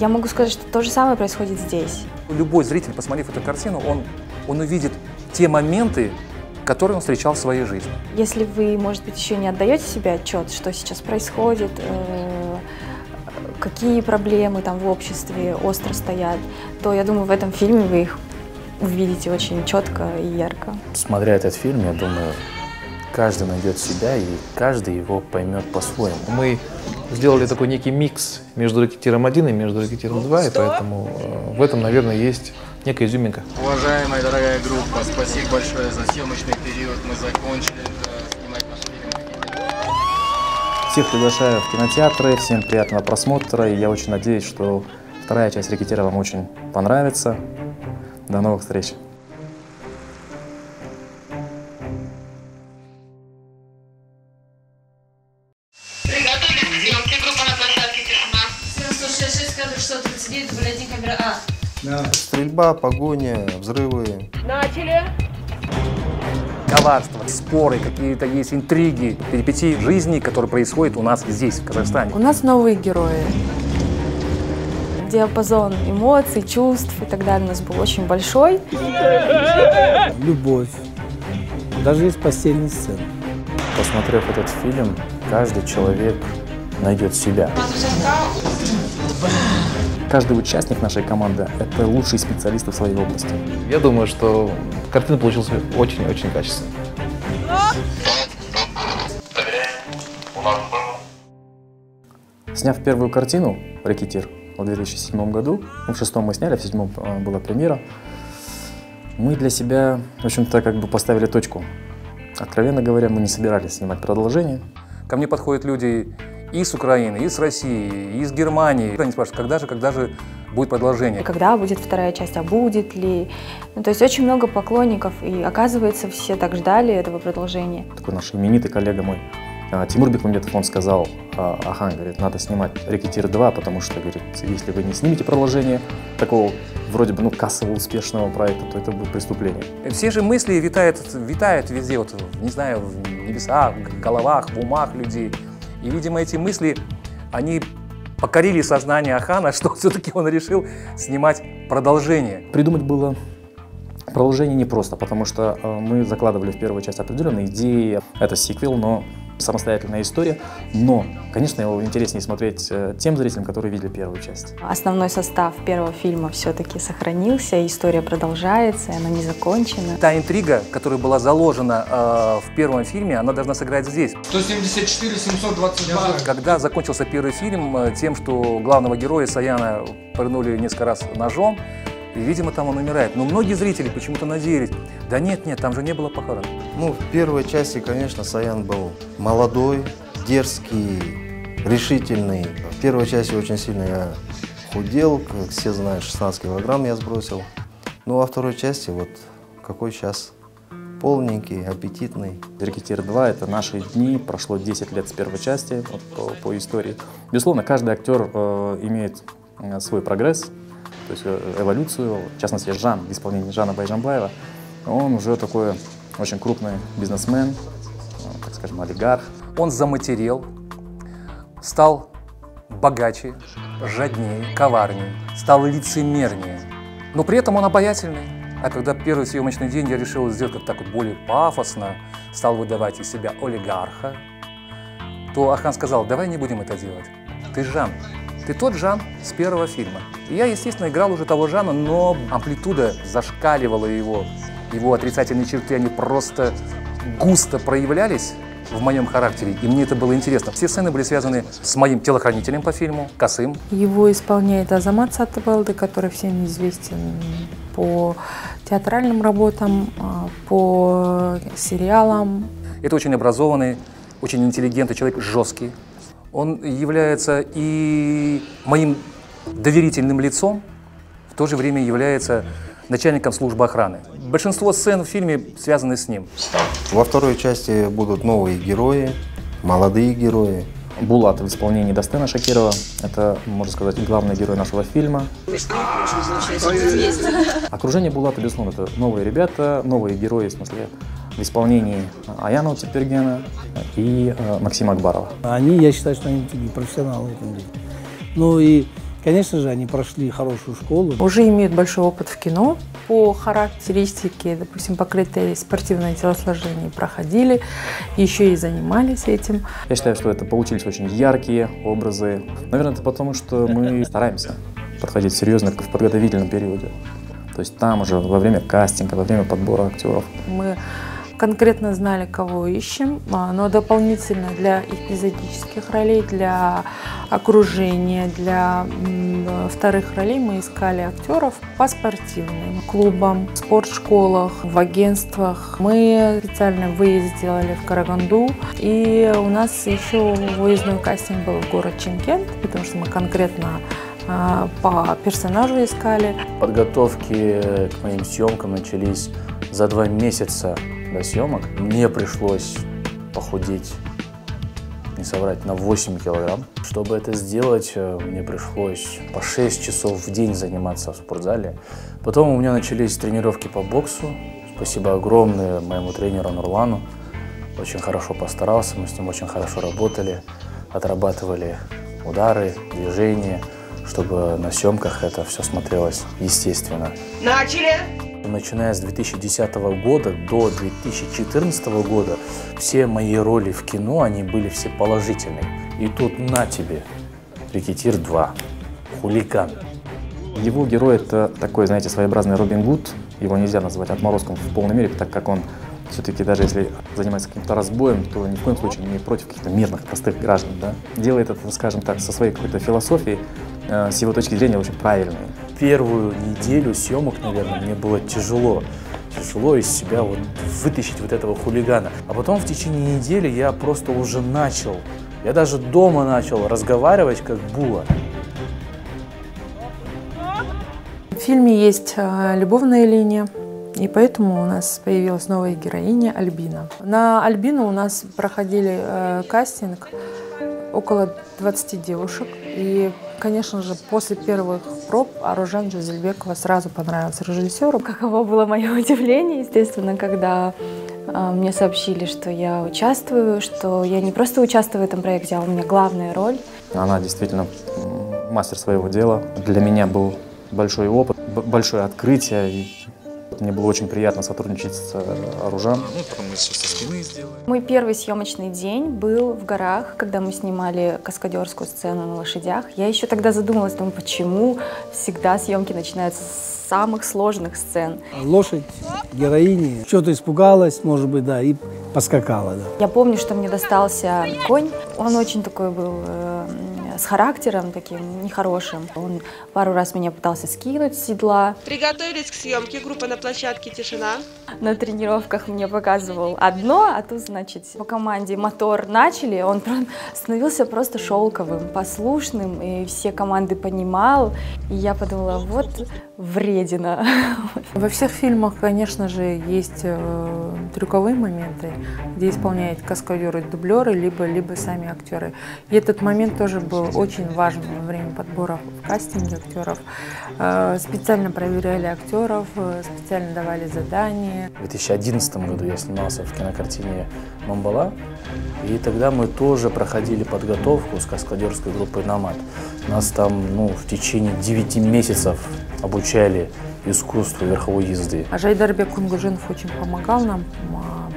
Я могу сказать, что то же самое происходит здесь. Любой зритель, посмотрев эту картину, он увидит те моменты, которые он встречал в своей жизни. Если вы, может быть, еще не отдаете себе отчет, что сейчас происходит, какие проблемы там в обществе остро стоят, то, я думаю, в этом фильме вы их увидите очень четко и ярко. Смотря этот фильм, я думаю, каждый найдет себя, и каждый его поймет по-своему. Мы сделали такой некий микс между «Рекетиром 1» и между «Рекетиром 2», и поэтому в этом, наверное, есть некая изюминка. Уважаемая дорогая группа, спасибо большое за съемочный период. Мы закончили снимать наш фильм. Всех приглашаю в кинотеатры, всем приятного просмотра, и я очень надеюсь, что вторая часть «Рекетира» вам очень понравится. До новых встреч! Приготовились к съемке. Группа на площадке «Тишина». 766 кадров, 639, дубль 1, камера А. Да. Стрельба, погоня, взрывы. Начали! Коварство, споры, какие-то есть интриги, перипетии жизни, которые происходят у нас здесь, в Казахстане. У нас новые герои. Диапазон эмоций, чувств и так далее у нас был очень большой. Любовь. Даже из постельной сцены. Посмотрев этот фильм, каждый человек найдет себя. Каждый участник нашей команды – это лучшие специалисты в своей области. Я думаю, что картина получилась очень-очень качественной. Сняв первую картину «Рекетир», в 2007 году, в 2006 мы сняли, в 2007 была премьера, мы для себя, в общем-то, как бы поставили точку. Откровенно говоря, мы не собирались снимать продолжение. Ко мне подходят люди и с Украины, и с России, и из Германии. Они спрашивают, когда же будет продолжение? Когда будет вторая часть, а будет ли? То есть очень много поклонников, и оказывается, все так ждали этого продолжения. Такой наш именитый коллега мой Тимур Бекмамбетов, он сказал: «Ахан, говорит, надо снимать «Рекетир 2», потому что, говорит, если вы не снимете продолжение такого вроде бы кассового успешного проекта, то это будет преступление». Все же мысли витают везде, не знаю, в небесах, в головах, в умах людей. И, видимо, эти мысли, они покорили сознание Ахана, что все-таки он решил снимать продолжение. Придумать было продолжение непросто, потому что мы закладывали в первую часть определенные идеи. Это сиквел, но самостоятельная история, но, конечно, его интереснее смотреть тем зрителям, которые видели первую часть. Основной состав первого фильма все-таки сохранился, история продолжается, она не закончена. Та интрига, которая была заложена в первом фильме, она должна сыграть здесь. 174, 722. Когда закончился первый фильм тем, что главного героя Саяна пырнули несколько раз ножом, и, видимо, там он умирает. Но многие зрители почему-то надеялись: да нет, там же не было похорон. В первой части, конечно, Саян был молодой, дерзкий, решительный. В первой части очень сильно я худел, как все знают, 16 килограмм я сбросил. Ну, а второй части вот какой сейчас полненький, аппетитный. «Рекетир 2» — это наши дни, прошло 10 лет с первой части вот, по истории. Безусловно, каждый актер имеет свой прогресс, то есть эволюцию. В частности, Жан, в исполнении Жана Байжанбаева, он уже такой очень крупный бизнесмен, так скажем, олигарх. Он заматерел, стал богаче, жаднее, коварнее, стал лицемернее, но при этом он обаятельный. А когда первый съемочный день я решил сделать как-то так более пафосно, стал выдавать из себя олигарха, то Ахан сказал: давай не будем это делать, ты Жан, ты тот Жан с первого фильма. И я, естественно, играл уже того Жана, но амплитуда зашкаливала его отрицательные черты, они просто густо проявлялись в моем характере, и мне это было интересно. Все сцены были связаны с моим телохранителем по фильму, Касым. Его исполняет Азамат Сатыбалды, который всем известен по театральным работам, по сериалам. Это очень образованный, очень интеллигентный человек, жесткий. Он является и моим доверительным лицом, в то же время является начальником службы охраны. Большинство сцен в фильме связаны с ним. Во второй части будут новые герои, молодые герои. Булат в исполнении Дастена Шакирова. Это, можно сказать, главный герой нашего фильма. Окружение Булата, безусловно, это новые ребята, новые герои, в смысле, в исполнении Аяна Утепергена и Максима Акбарова. Они, я считаю, что они такие профессионалы в этом деле. Ну и, конечно же, они прошли хорошую школу. Уже имеют большой опыт в кино. По характеристике, допустим, покрытые спортивное телосложение проходили, еще и занимались этим. Я считаю, что это получились очень яркие образы. Наверное, это потому, что мы стараемся подходить серьезно в подготовительном периоде. То есть там уже во время кастинга, во время подбора актеров. Мы конкретно знали, кого ищем, но дополнительно для эпизодических ролей, для окружения, для вторых ролей мы искали актеров по спортивным клубам, спортшколах, в агентствах. Мы специально выезд сделали в Караганду, и у нас еще выездной кастинг был в город Чимкент, потому что мы конкретно по персонажу искали. Подготовки к моим съемкам начались за 2 месяца до съемок. Мне пришлось похудеть, не соврать, на 8 килограмм. Чтобы это сделать, мне пришлось по 6 часов в день заниматься в спортзале. Потом у меня начались тренировки по боксу. Спасибо огромное моему тренеру Нурлану. Очень хорошо постарался, мы с ним очень хорошо работали, отрабатывали удары, движения, чтобы на съемках это все смотрелось естественно. Начали! Начиная с 2010 года до 2014 года все мои роли в кино, они были все положительные. И тут на тебе, «Рекетир 2», хулиган. Его герой — это такой, знаете, своеобразный Робин Гуд. Его нельзя назвать отморозком в полной мере, так как он все-таки, даже если занимается каким-то разбоем, то ни в коем случае не против каких-то мирных, простых граждан. Да? Делает это, скажем так, со своей какой-то философией, с его точки зрения, очень правильной. Первую неделю съемок, наверное, мне было тяжело. Тяжело из себя вот вытащить вот этого хулигана. А потом в течение недели я просто уже начал. Я даже дома начал разговаривать, как Була. В фильме есть любовная линия. И поэтому у нас появилась новая героиня Альбина. На Альбину у нас проходили кастинг около 20 девушек. И, конечно же, после первых проб Аружан Джузельбекова сразу понравился режиссеру. Каково было мое удивление, естественно, когда мне сообщили, что я участвую, что я не просто участвую в этом проекте, а у меня главная роль. Она действительно мастер своего дела. Для меня был большой опыт, большое открытие. Мне было очень приятно сотрудничать с Аружан. Мой первый съемочный день был в горах, когда мы снимали каскадерскую сцену на лошадях. Я еще тогда задумалась, думаю, почему всегда съемки начинаются с самых сложных сцен. Лошадь, героини, что-то испугалась, может быть, да, и поскакала. Да. Я помню, что мне достался конь. Он очень такой был с характером таким нехорошим. Он пару раз меня пытался скинуть с седла. Приготовились к съемке. Группа на площадке «Тишина». На тренировках мне показывал одно, а тут, значит, по команде «Мотор» начали. Он становился просто шелковым, послушным, и все команды понимал. И я подумала, вот вредина. Во всех фильмах, конечно же, есть трюковые моменты, где исполняют каскадеры, дублеры, либо сами актеры. И этот момент тоже был очень важен во время подбора в кастинге актеров. Специально проверяли актеров, специально давали задания. В 2011 году я снимался в кинокартине «Мамбала», и тогда мы тоже проходили подготовку с каскадерской группой «Номад». Нас там в течение 9 месяцев обучали искусству верховой езды. Жайдарбек Кунгужинов очень помогал нам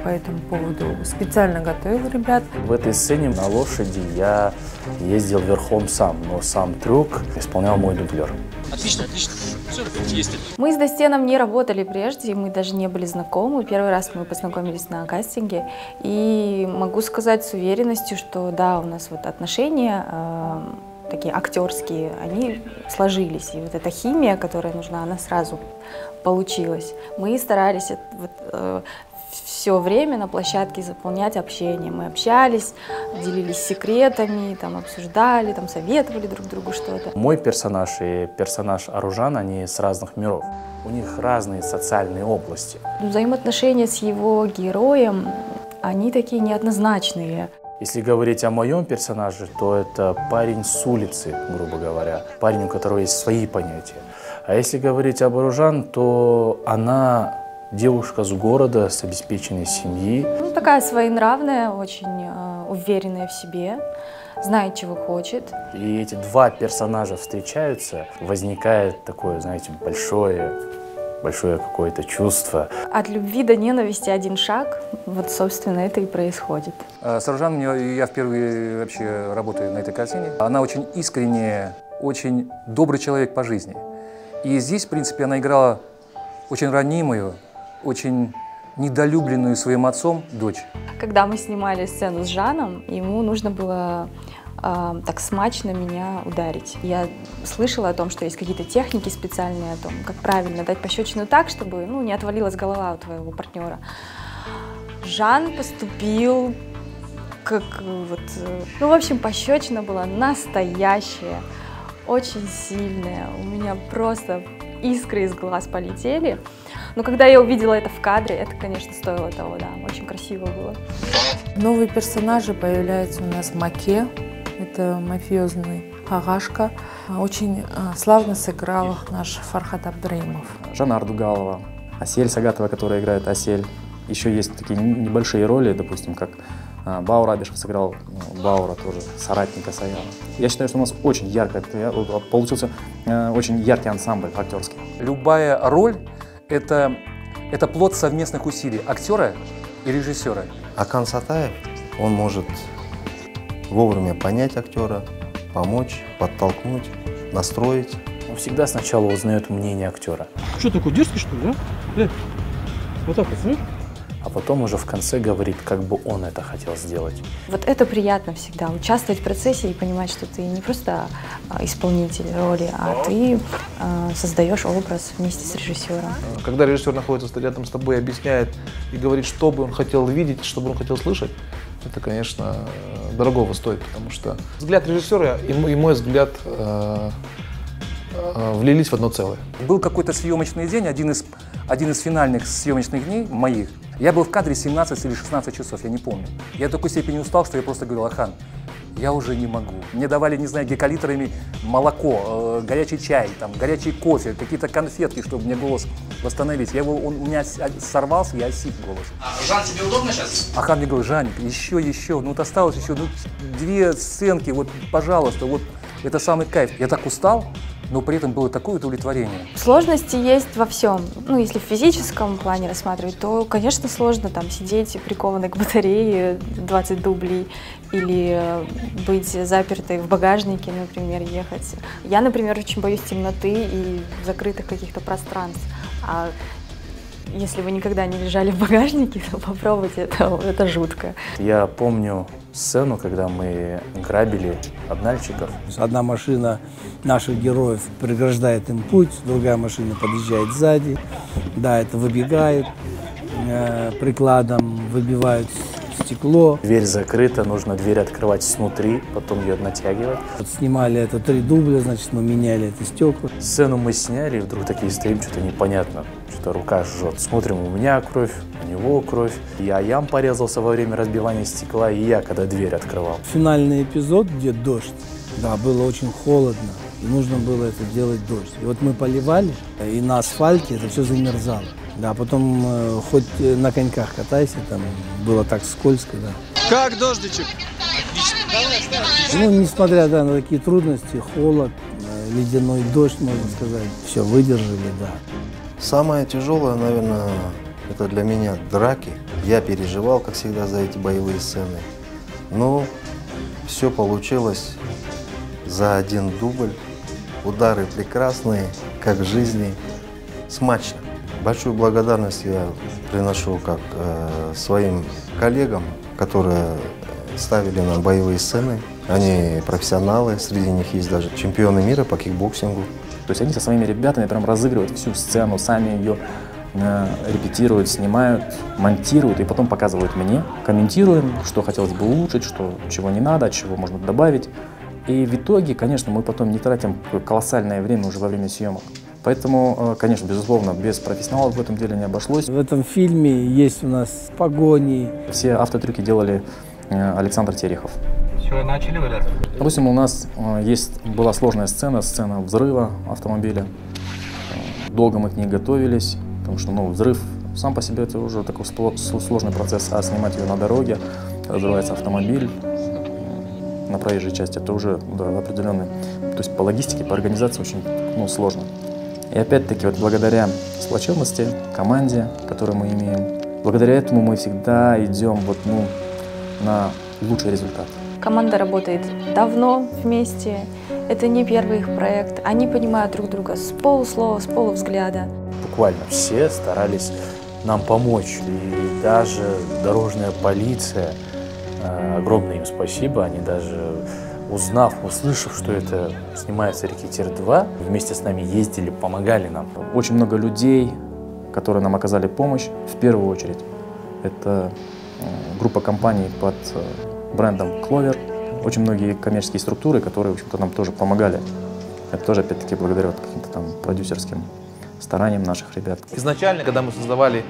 по этому поводу, специально готовил ребят. В этой сцене на лошади я ездил верхом сам, но сам трюк исполнял мой дублер. Отлично, отлично. Все, есть. Мы с Достеном не работали прежде, мы даже не были знакомы. Первый раз мы познакомились на кастинге. И могу сказать с уверенностью, что да, у нас вот отношения такие актерские, они сложились. И вот эта химия, которая нужна, она сразу получилась. Мы старались все время на площадке заполнять общение. Мы общались, делились секретами, обсуждали, советовали друг другу что-то. Мой персонаж и персонаж Аружан, они с разных миров. У них разные социальные области. Взаимоотношения с его героем, они такие неоднозначные. Если говорить о моем персонаже, то это парень с улицы, грубо говоря. Парень, у которого есть свои понятия. А если говорить об Аружан, то она девушка с города, с обеспеченной семьи. Такая своенравная, очень уверенная в себе, знает, чего хочет. И эти два персонажа встречаются, возникает такое, знаете, большое какое-то чувство. От любви до ненависти один шаг, вот, собственно, это и происходит. С Аружан я впервые вообще работаю на этой картине. Она очень искренняя, очень добрый человек по жизни. И здесь, в принципе, она играла очень ранимую, очень недолюбленную своим отцом дочь. Когда мы снимали сцену с Жаном, ему нужно было так смачно меня ударить. Я слышала о том, что есть какие-то техники специальные, о том, как правильно дать пощечину так, чтобы не отвалилась голова у твоего партнера. Жан поступил как вот... в общем, пощечина была настоящая, очень сильная. У меня просто искры из глаз полетели. Но когда я увидела это в кадре, это, конечно, стоило того, да, очень красиво было. Новые персонажи появляются у нас в «Маке». Это мафиозный Агашка. Очень славно сыграл наш Фархат Абдраимов. Жанна Ардугалова, Асель Сагатова, которая играет Асель. Еще есть такие небольшие роли, допустим, как Баур Абишев сыграл Баура, тоже соратника Саяна. Я считаю, что у нас очень ярко, получился очень яркий ансамбль актерский. Любая роль – это плод совместных усилий актера и режиссера. Акан Сатаев, он может вовремя понять актера, помочь, подтолкнуть, настроить. Он всегда сначала узнает мнение актера. Что такое, дерзкий, что ли, да? Вот так вот, знаешь? А потом уже в конце говорит, как бы он это хотел сделать. Вот это приятно всегда, участвовать в процессе и понимать, что ты не просто исполнитель роли, а ты создаешь образ вместе с режиссером. Когда режиссер находится рядом с тобой, объясняет и говорит, что бы он хотел видеть, что бы он хотел слышать, это, конечно, дорогого стоит, потому что взгляд режиссера и мой взгляд влились в одно целое. Был какой-то съемочный день, один из финальных съемочных дней моих. Я был в кадре 17 или 16 часов, я не помню. Я до такой степени устал, что я просто говорил: Ахан, я уже не могу. Мне давали, не знаю, гекалитрами молоко, горячий чай, горячий кофе, какие-то конфетки, чтобы мне голос восстановить. У меня сорвался, я осип голос. Жан, тебе удобно сейчас? Ахан мне говорит: Жаник, еще, вот осталось еще 2 сценки, вот, пожалуйста, вот, это самый кайф. Я так устал, но при этом было такое удовлетворение. Сложности есть во всем. Если в физическом плане рассматривать, то, конечно, сложно сидеть прикованной к батарее 20 дублей или быть запертой в багажнике, например, ехать. Я, например, очень боюсь темноты и закрытых каких-то пространств. А Если вы никогда не лежали в багажнике, то попробуйте, это жутко. Я помню сцену, когда мы грабили однальщиков. Одна машина наших героев преграждает им путь, другая машина подъезжает сзади. Да, это выбегает, прикладом выбивают стекло. Дверь закрыта, нужно дверь открывать снутри, потом ее натягивать. Вот снимали это 3 дубля, значит, мы меняли это стекла. Сцену мы сняли, и вдруг такие стоим, что-то непонятно, что-то рука жжет. Смотрим, у меня кровь, у него кровь. Я ям порезался во время разбивания стекла, и я, когда дверь открывал. Финальный эпизод, где дождь, да, было очень холодно, и нужно было это делать дождь. И вот мы поливали, и на асфальте это все замерзало. Да, потом хоть на коньках катайся, там было так скользко, да. Как дождичек? Отлично. Давай, ну, несмотря, да, на такие трудности, холод, ледяной дождь, можно сказать, все выдержали, да. Самое тяжелое, наверное, это для меня драки. Я переживал, как всегда, за эти боевые сцены. Но все получилось за 1 дубль. Удары прекрасные, как в жизни, смачно. Большую благодарность я приношу как своим коллегам, которые ставили нам боевые сцены. Они профессионалы, среди них есть даже чемпионы мира по кикбоксингу. То есть они со своими ребятами прям разыгрывают всю сцену, сами ее репетируют, снимают, монтируют и потом показывают мне. Комментируем, что хотелось бы улучшить, что, чего не надо, чего можно добавить. И в итоге, конечно, мы потом не тратим колоссальное время уже во время съемок. Поэтому, конечно, безусловно, без профессионалов в этом деле не обошлось. В этом фильме есть у нас погони. Все автотрюки делали Александр Терехов. Все, начали вылез. Допустим, у нас была сложная сцена, сцена взрыва автомобиля. Долго мы к ней готовились, потому что, ну, взрыв сам по себе это уже такой сложный процесс, а снимать ее на дороге, разрывается автомобиль на проезжей части, это уже, да, определенный, то есть по логистике, по организации очень, ну, сложно. И опять-таки, вот благодаря сплоченности, команде, которую мы имеем, благодаря этому мы всегда идем вот, ну, на лучший результат. Команда работает давно вместе, это не первый их проект, они понимают друг друга с полуслова, с полувзгляда. Буквально все старались нам помочь, и даже дорожная полиция, огромное им спасибо, они даже... Узнав, услышав, что это снимается «Рекетир 2», вместе с нами ездили, помогали нам. Очень много людей, которые нам оказали помощь. В первую очередь, это группа компаний под брендом «Кловер». Очень многие коммерческие структуры, которые, в общем-то, нам тоже помогали. Это тоже, опять-таки, благодаря каким-то там продюсерским стараниям наших ребят. Изначально, когда мы создавали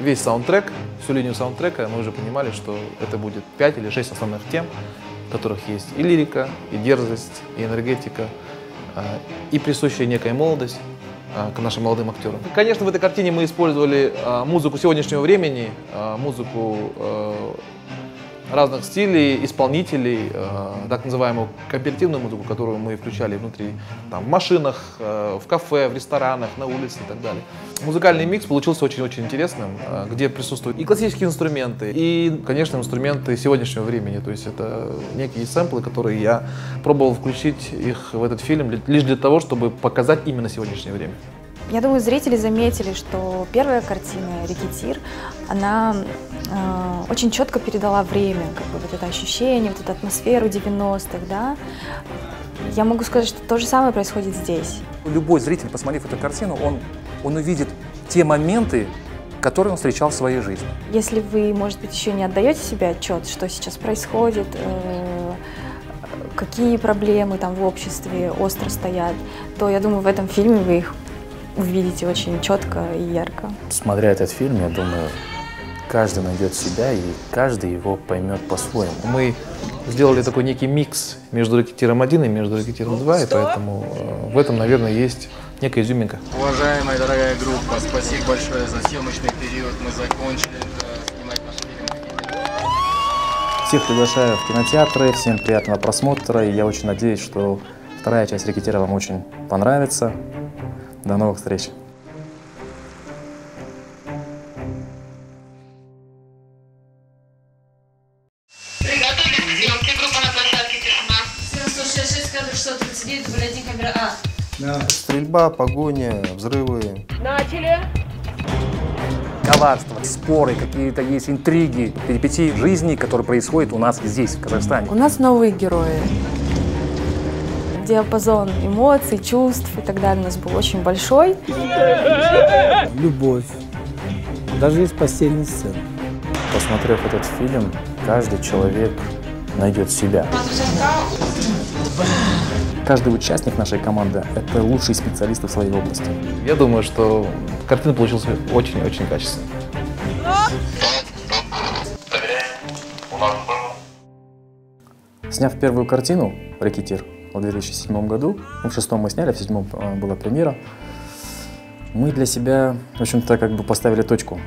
весь саундтрек, всю линию саундтрека, мы уже понимали, что это будет 5 или 6 основных тем, в которых есть и лирика, и дерзость, и энергетика, и присущая некая молодость к нашим молодым актерам. Конечно, в этой картине мы использовали музыку сегодняшнего времени, музыку разных стилей, исполнителей, так называемую кооперативную музыку, которую мы включали внутри, там, в машинах, в кафе, в ресторанах, на улице и так далее. Музыкальный микс получился очень-очень интересным, где присутствуют и классические инструменты, и, конечно, инструменты сегодняшнего времени. То есть это некие сэмплы, которые я пробовал включить их в этот фильм лишь для того, чтобы показать именно сегодняшнее время. Я думаю, зрители заметили, что первая картина «Рекетир», она очень четко передала время, как бы вот это ощущение, вот эту атмосферу 90-х, да. Я могу сказать, что то же самое происходит здесь. Любой зритель, посмотрев эту картину, он увидит те моменты, которые он встречал в своей жизни. Если вы, может быть, еще не отдаете себе отчет, что сейчас происходит, какие проблемы там в обществе остро стоят, то, я думаю, в этом фильме вы их увидите очень четко и ярко. Смотря этот фильм, я думаю, каждый найдет себя и каждый его поймет по-своему. Мы сделали такой некий микс между «Рекетиром 1» и между «Рекетиром 2», и поэтому в этом, наверное, есть некая изюминка. Уважаемая дорогая группа, спасибо большое за съемочный период. Мы закончили снимать наш фильм. Всех приглашаю в кинотеатры, всем приятного просмотра, и я очень надеюсь, что вторая часть «Рекетира» вам очень понравится. До новых встреч! Приготовились к съемке. Группа на площадке, тишина. 766, кадр 639, дубль 1, камера А. Да. Стрельба, погоня, взрывы. Начали! коварство, споры, какие-то есть интриги, перипетии жизни, которые происходят у нас здесь, в Казахстане. У нас новые герои. Диапазон эмоций, чувств и так далее у нас был очень большой. Любовь. Даже есть постельные сцены. Посмотрев этот фильм, каждый человек найдет себя. Каждый участник нашей команды – это лучшие специалисты в своей области. Я думаю, что картина получилась очень-очень качественной. Сняв первую картину «Рэкетир» в 2007 году, в 2006 мы сняли, в 2007 была премьера, мы для себя, в общем-то, как бы поставили точку.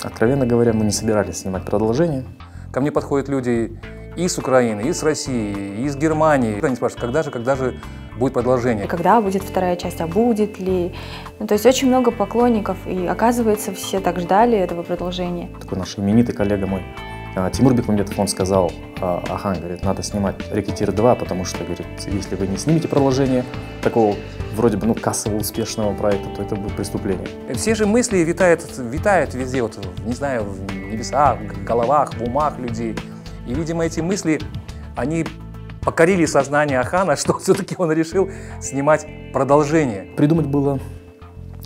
Откровенно говоря, мы не собирались снимать продолжение. Ко мне подходят люди и с Украины, и с России, и с Германии. Они спрашивают, когда же будет продолжение? Когда будет вторая часть, а будет ли? Ну, то есть очень много поклонников, и оказывается, все так ждали этого продолжения. Такой наш именитый коллега мой, Тимур Бекмамбетов, он сказал, Ахан, говорит, надо снимать «Рэкетир 2», потому что, говорит, если вы не снимете продолжение такого, вроде бы, ну, кассового успешного проекта, то это будет преступление. Все же мысли витают везде, вот, не знаю, в небесах, в головах, в умах людей. И, видимо, эти мысли, они покорили сознание Ахана, что все-таки он решил снимать продолжение. Придумать было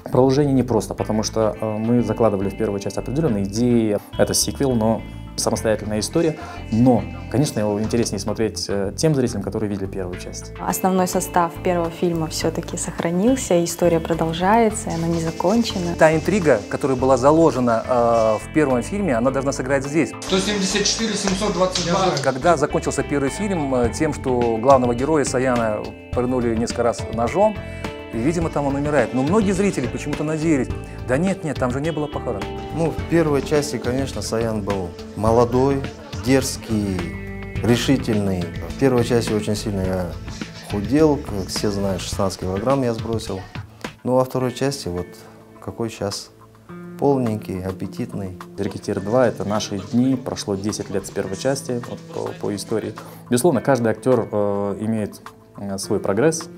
продолжение непросто, потому что мы закладывали в первую часть определенные идеи. Это сиквел, но самостоятельная история. Но, конечно, его интереснее смотреть тем зрителям, которые видели первую часть. Основной состав первого фильма все-таки сохранился, история продолжается, она не закончена. Та интрига, которая была заложена в первом фильме, она должна сыграть здесь. 174, 722. Когда закончился первый фильм тем, что главного героя Саяна пырнули несколько раз ножом, и, видимо, там он умирает. Но многие зрители почему-то надеялись, да нет, там же не было похорон. Ну, в первой части, конечно, Саян был молодой, дерзкий, решительный. В первой части очень сильно я худел, как все знают, 16 килограмм я сбросил. Ну, во второй части, вот какой сейчас, полненький, аппетитный. «Рэкетир 2» — это наши дни, прошло 10 лет с первой части вот, по истории. Безусловно, каждый актер имеет свой прогресс.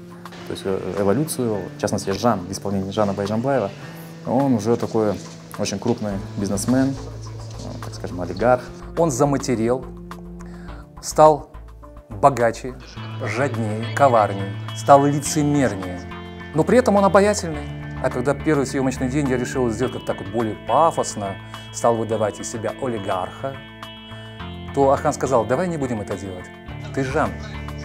То есть эволюцию, в частности, Жан, в исполнении Жана Байжанбаева, он уже такой очень крупный бизнесмен, так скажем, олигарх. Он заматерел, стал богаче, жаднее, коварнее, стал лицемернее, но при этом он обаятельный. А когда первый съемочный день я решил сделать как-то так вот более пафосно, стал выдавать из себя олигарха, то Ахан сказал, давай не будем это делать, ты Жан.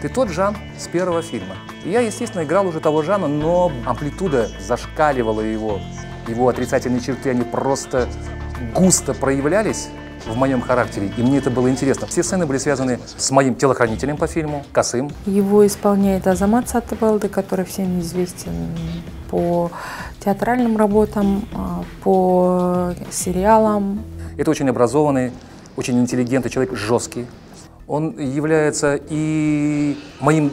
Ты тот Жан с первого фильма. И я, естественно, играл уже того Жана, но амплитуда зашкаливала его. Его отрицательные черты, они просто густо проявлялись в моем характере, и мне это было интересно. Все сцены были связаны с моим телохранителем по фильму, Касым. Его исполняет Азамат Сатыбалды, который всем известен по театральным работам, по сериалам. Это очень образованный, очень интеллигентный человек, жесткий. Он является и моим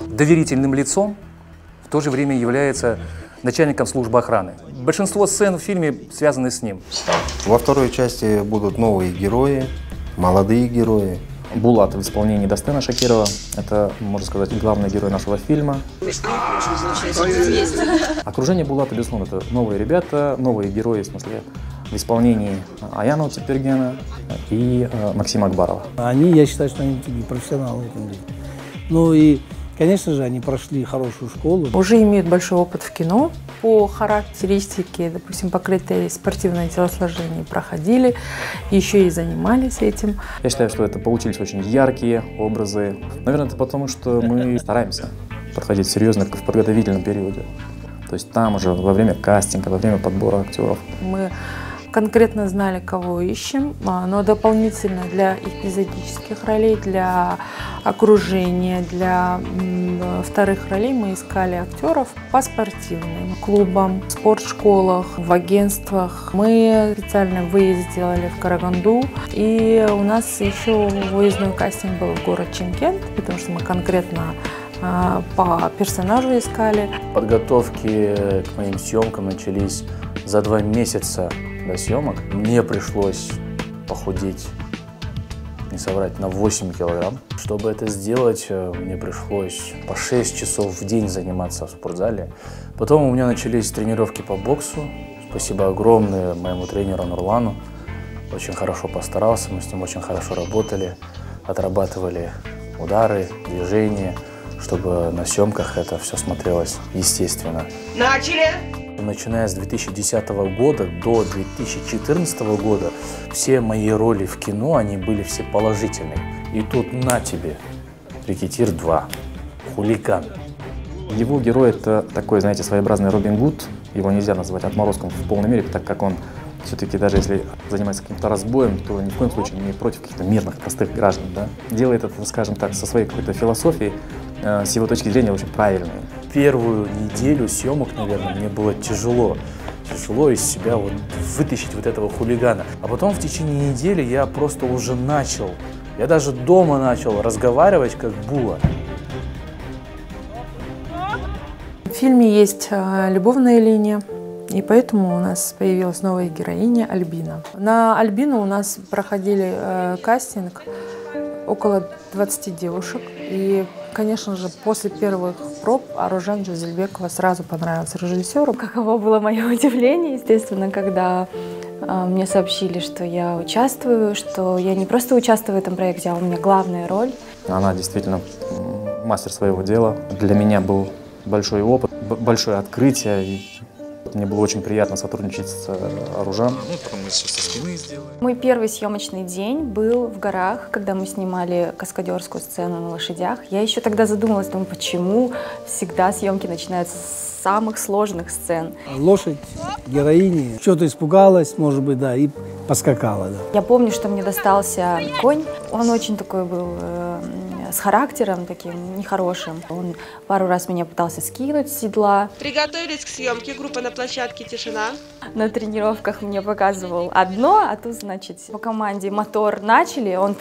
доверительным лицом, в то же время является начальником службы охраны. Большинство сцен в фильме связаны с ним. Во второй части будут новые герои, молодые герои. Булат в исполнении Дастена Шакирова. Это, можно сказать, главный герой нашего фильма. Окружение Булата, безусловно, это новые ребята, новые герои, в смысле, в исполнении Аянова Тепергена и Максима Акбарова. Они, я считаю, что они профессионалы в этом деле. Ну и, конечно же, они прошли хорошую школу. Уже имеют большой опыт в кино. По характеристике, допустим, по критерии спортивное телосложение проходили, еще и занимались этим. Я считаю, что это получились очень яркие образы. Наверное, это потому, что мы стараемся подходить серьезно в подготовительном периоде. То есть там уже во время кастинга, во время подбора актеров. Мы конкретно знали, кого ищем, но дополнительно для эпизодических ролей, для окружения, для вторых ролей мы искали актеров по спортивным клубам, спортшколах, в агентствах. Мы специально выезд сделали в Караганду, и у нас еще выездной кастинг был в город Чимкент, потому что мы конкретно по персонажу искали. Подготовки к моим съемкам начались за 2 месяца до съемок. Мне пришлось похудеть, не соврать, на 8 килограмм. Чтобы это сделать, мне пришлось по 6 часов в день заниматься в спортзале. Потом у меня начались тренировки по боксу. Спасибо огромное моему тренеру Нурлану. Очень хорошо постарался, мы с ним очень хорошо работали, отрабатывали удары, движения, чтобы на съемках это все смотрелось естественно. Начали! Начиная с 2010 года до 2014 года все мои роли в кино, они были все положительные. И тут на тебе, «Рекетир 2», «Хулиган». Его герой — это такой, знаете, своеобразный Робин Гуд. Его нельзя назвать отморозком в полной мере, так как он все-таки, даже если занимается каким-то разбоем, то ни в коем случае не против каких-то мирных, простых граждан. Да? Делает это, скажем так, со своей какой-то философией, с его точки зрения, очень правильной. Первую неделю съемок, наверное, мне было тяжело. Тяжело из себя вот вытащить вот этого хулигана. А потом в течение недели я просто уже начал. Я даже дома начал разговаривать как Була. В фильме есть любовная линия, и поэтому у нас появилась новая героиня Альбина. На Альбину у нас проходили кастинг около 20 девушек. И, конечно же, после первых проб Аружан Джазельбекова сразу понравился режиссеру. Каково было мое удивление, естественно, когда мне сообщили, что я участвую, что я не просто участвую в этом проекте, а у меня главная роль. Она действительно мастер своего дела. Для меня был большой опыт, большое открытие. И мне было очень приятно сотрудничать с Аружан. Ну, потом мы все со спины сделаем. Мой первый съемочный день был в горах, когда мы снимали каскадерскую сцену на лошадях. Я еще тогда задумалась, думаю, почему всегда съемки начинаются с самых сложных сцен. Лошадь героини что-то испугалась, может быть, да, и поскакала. Да. Я помню, что мне достался конь. Он очень такой был... с характером таким нехорошим. Он пару раз меня пытался скинуть с седла. Приготовились к съемке. Группа на площадке, тишина. На тренировках мне показывал одно, а тут, значит, по команде мотор начали. Он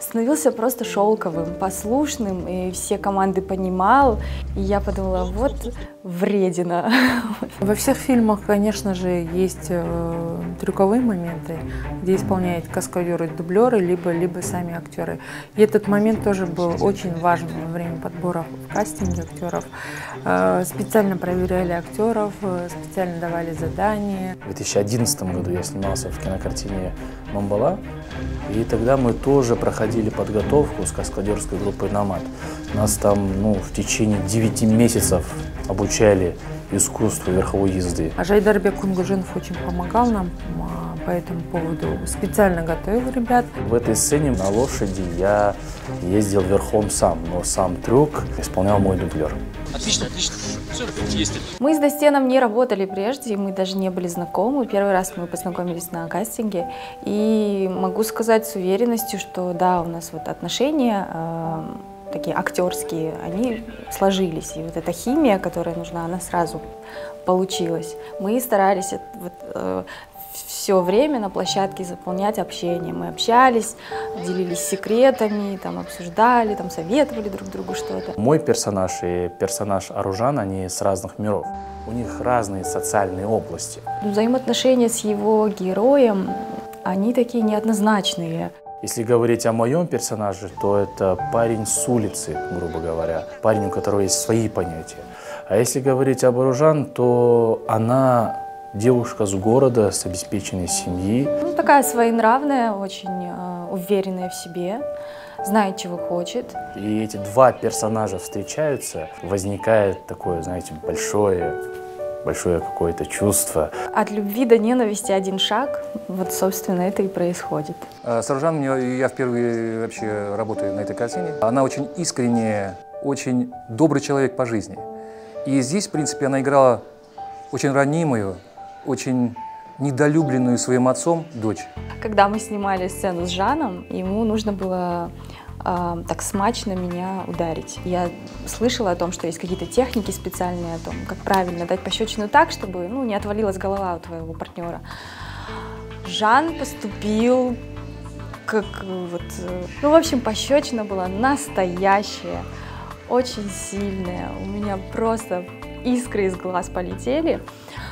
становился просто шелковым, послушным, и все команды понимал. И я подумала, вот вредина. Во всех фильмах, конечно же, есть трюковые моменты, где исполняют каскадеры, дублеры, либо сами актеры. И этот момент тоже был очень важен во время подбора в кастинге актеров. Специально проверяли актеров, специально давали задания. В 2011 году я снимался в кинокартине «Мамбала», и тогда мы тоже проходили подготовку с каскадерской группой «Номад». Нас там, ну, в течение 9 месяцев обучали искусству верховой езды. Жайдарбек Кунгужинов очень помогал нам по этому поводу, специально готовил ребят. В этой сцене на лошади я ездил верхом сам, но сам трюк исполнял мой дублер. Отлично, отлично. Мы с Достеном не работали прежде, мы даже не были знакомы. Первый раз мы познакомились на кастинге. И могу сказать с уверенностью, что да, у нас вот отношения такие актерские, они сложились. И вот эта химия, которая нужна, она сразу получилась. Мы старались вот, все время на площадке заполнять общение. Мы общались, делились секретами, там, обсуждали, там, советовали друг другу что-то. Мой персонаж и персонаж Аружан, они с разных миров. У них разные социальные области. Взаимоотношения с его героем, они такие неоднозначные. Если говорить о моем персонаже, то это парень с улицы, грубо говоря. Парень, у которого есть свои понятия. А если говорить об Аружан, то она... девушка с города, с обеспеченной семьи. Ну, такая своенравная, очень уверенная в себе, знает, чего хочет. И эти два персонажа встречаются, возникает такое, знаете, большое какое-то чувство. От любви до ненависти один шаг, вот, собственно, это и происходит. С Аружан я впервые вообще работаю на этой картине. Она очень искренняя, очень добрый человек по жизни. И здесь, в принципе, она играла очень ранимую, очень недолюбленную своим отцом дочь. Когда мы снимали сцену с Жаном, ему нужно было так смачно меня ударить. Я слышала о том, что есть какие-то техники специальные, о том, как правильно дать пощечину так, чтобы, ну, не отвалилась голова у твоего партнера. Жан поступил как вот... Ну, в общем, пощечина была настоящая, очень сильная. У меня просто... искры из глаз полетели.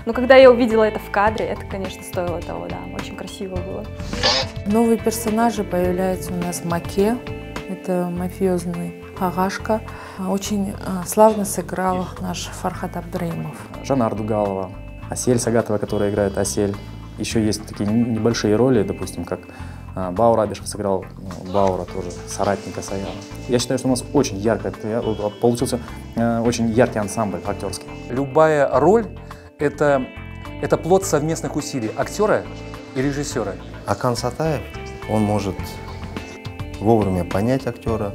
Но когда я увидела это в кадре, это, конечно, стоило того, да. Очень красиво было. Новые персонажи появляются у нас в Маке. Это мафиозный Агашка. Очень славно сыграл наш Фархат Абдраимов. Жанна Ардугалова. Асель Сагатова, которая играет Асель. Еще есть такие небольшие роли, допустим, как Баур Абишев сыграл Баура, тоже соратника Саяна. Я считаю, что у нас очень ярко, получился очень яркий ансамбль актерский. Любая роль – это плод совместных усилий актера и режиссера. Акан Сатаев, он может вовремя понять актера,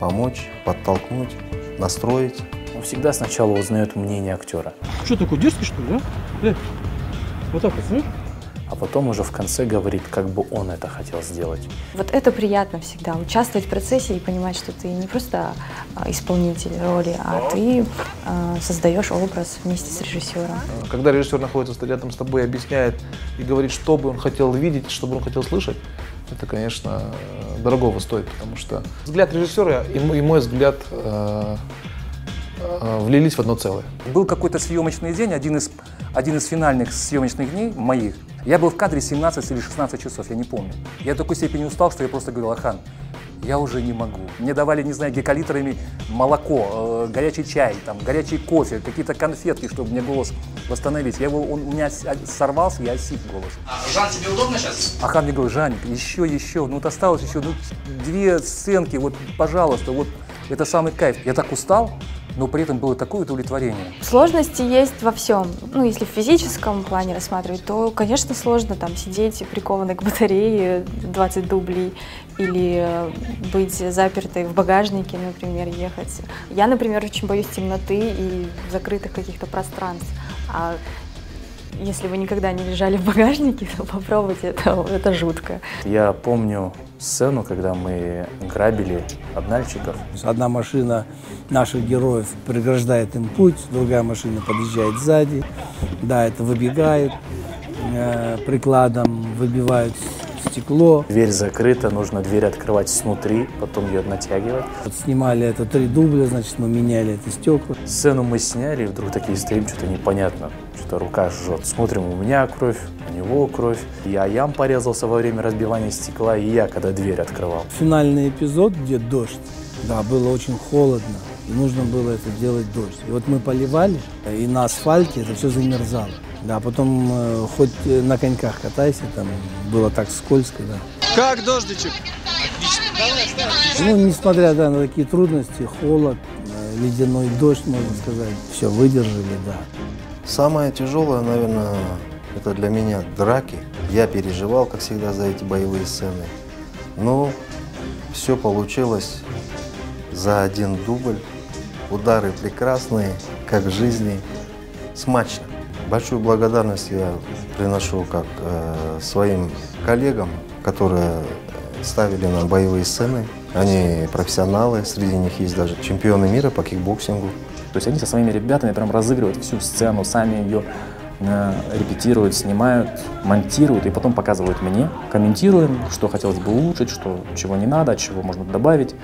помочь, подтолкнуть, настроить. Он всегда сначала узнает мнение актера. Что, такой дерзкий, что ли, а? Вот так вот, знаешь? А потом уже в конце говорит, как бы он это хотел сделать. Вот это приятно всегда, участвовать в процессе и понимать, что ты не просто исполнитель роли, а ты создаешь образ вместе с режиссером. Когда режиссер находится рядом с тобой, объясняет и говорит, что бы он хотел видеть, что бы он хотел слышать, это, конечно, дорогого стоит, потому что взгляд режиссера и мой взгляд влились в одно целое. Был какой-то съемочный день, один из финальных съемочных дней моих. Я был в кадре 17 или 16 часов, я не помню. Я до такой степени устал, что я просто говорил: Ахан, я уже не могу. Мне давали, не знаю, гекалитрами молоко, горячий чай, там, горячий кофе, какие-то конфетки, чтобы мне голос восстановить. Он у меня сорвался, я осип голос. Жан, тебе удобно сейчас? Ахан мне говорит: Жаник, еще, ну вот осталось еще, ну, 2 сценки, вот, пожалуйста, вот, это самый кайф. Я так устал, но при этом было такое удовлетворение. Сложности есть во всем. Ну, если в физическом плане рассматривать, то, конечно, сложно там сидеть прикованной к батарее 20 дублей или быть запертой в багажнике, например, ехать. Я, например, очень боюсь темноты и закрытых каких-то пространств. А если вы никогда не лежали в багажнике, то попробуйте, это жутко. Я помню сцену, когда мы грабили обнальщиков. Одна машина наших героев преграждает им путь, другая машина подъезжает сзади, да, это выбегает, прикладом выбивают стекло. Дверь закрыта, нужно дверь открывать снутри, потом ее натягивать. Вот снимали это 3 дубля, значит, мы меняли это стекла. Сцену мы сняли, и вдруг такие стоим, что-то непонятно, что-то рука жжет. Смотрим, у меня кровь, у него кровь. Я ям порезался во время разбивания стекла, и я, когда дверь открывал. Финальный эпизод, где дождь, да, было очень холодно, и нужно было это делать дождь. И вот мы поливали, и на асфальте это все замерзало. Да, потом хоть на коньках катайся, там было так скользко, да. Как дождичек? Отлично. Ну, несмотря, да, на такие трудности, холод, ледяной дождь, можно сказать, все выдержали, да. Самое тяжелое, наверное, это для меня драки. Я переживал, как всегда, за эти боевые сцены, но все получилось за 1 дубль. Удары прекрасные, как в жизни, смачно. Большую благодарность я приношу как своим коллегам, которые ставили нам боевые сцены. Они профессионалы, среди них есть даже чемпионы мира по кикбоксингу. То есть они со своими ребятами прям разыгрывают всю сцену, сами ее репетируют, снимают, монтируют и потом показывают мне. Комментируем, что хотелось бы улучшить, чего не надо, чего можно добавить.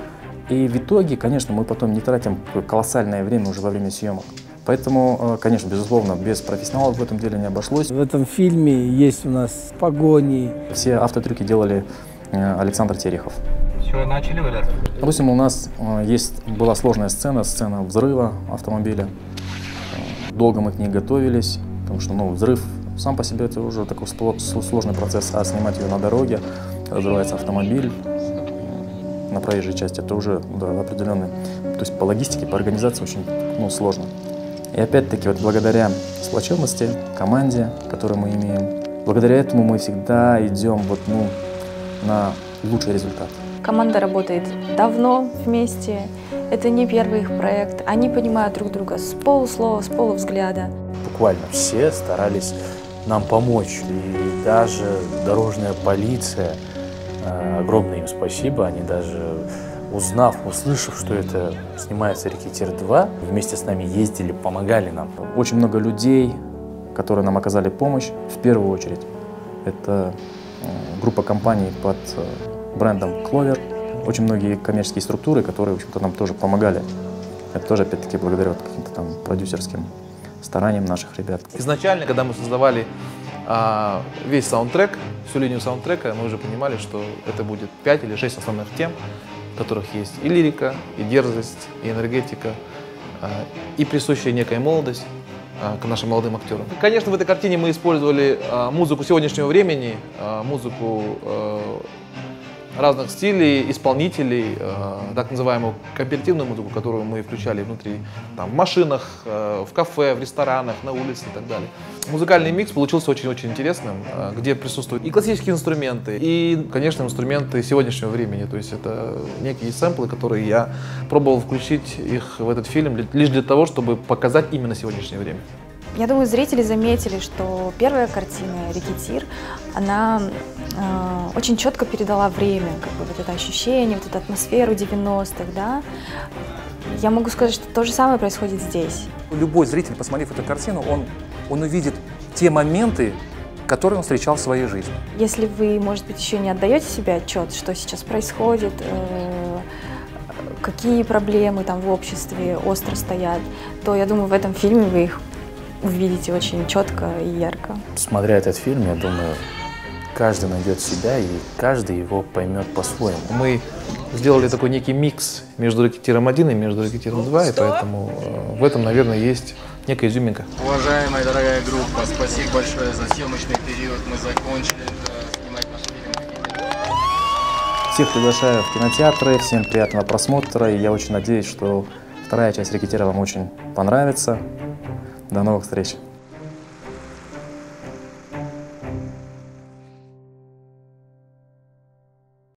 И в итоге, конечно, мы потом не тратим колоссальное время уже во время съемок. Поэтому, конечно, безусловно, без профессионалов в этом деле не обошлось. В этом фильме есть у нас погони. Все автотрюки делали Александр Терехов. Все, начали валяться? Допустим, у нас была сложная сцена взрыва автомобиля. Долго мы к ней готовились, потому что, ну, взрыв сам по себе это уже такой сложный процесс, а снимать ее на дороге, взрывается автомобиль на проезжей части, это уже, да, определенный, то есть по логистике, по организации очень, ну, сложно. И опять-таки, вот благодаря сплоченности, команде, которую мы имеем, благодаря этому мы всегда идем вот, ну, на лучший результат. Команда работает давно вместе, это не первый их проект, они понимают друг друга с полуслова, с полувзгляда. Буквально все старались нам помочь, и даже дорожная полиция, огромное им спасибо, они даже... Узнав, услышав, что это снимается «Рекетир 2», вместе с нами ездили, помогали нам. Очень много людей, которые нам оказали помощь. В первую очередь, это группа компаний под брендом «Кловер». Очень многие коммерческие структуры, которые, в общем-то, нам тоже помогали. Это тоже, опять-таки, благодаря вот каким-то там продюсерским стараниям наших ребят. Изначально, когда мы создавали весь саундтрек, всю линию саундтрека, мы уже понимали, что это будет 5 или 6 основных тем, в которых есть и лирика, и дерзость, и энергетика, и присущая некая молодость, к нашим молодым актерам. Конечно, в этой картине мы использовали музыку сегодняшнего времени, музыку разных стилей, исполнителей, так называемую кооперативную музыку, которую мы включали внутри, там, в машинах, в кафе, в ресторанах, на улице и так далее. Музыкальный микс получился очень-очень интересным, где присутствуют и классические инструменты, и, конечно, инструменты сегодняшнего времени. То есть это некие сэмплы, которые я пробовал включить их в этот фильм лишь для того, чтобы показать именно сегодняшнее время. Я думаю, зрители заметили, что первая картина «Рекетир», она очень четко передала время, как бы вот это ощущение, вот эту атмосферу 90-х, да. Я могу сказать, что то же самое происходит здесь. Любой зритель, посмотрев эту картину, он увидит те моменты, которые он встречал в своей жизни. Если вы, может быть, еще не отдаете себе отчет, что сейчас происходит, какие проблемы там в обществе остро стоят, то, я думаю, в этом фильме вы их увидите очень четко и ярко. Смотря этот фильм, я думаю, каждый найдет себя и каждый его поймет по-своему. Мы сделали такой некий микс между «Рекетиром 1» и между «Рекетиром 2», и поэтому в этом, наверное, есть некая изюминка. Уважаемая дорогая группа, спасибо большое за съемочный период. Мы закончили снимать наш фильм. Всех приглашаю в кинотеатры, всем приятного просмотра, и я очень надеюсь, что вторая часть «Рекетира» вам очень понравится. До новых встреч!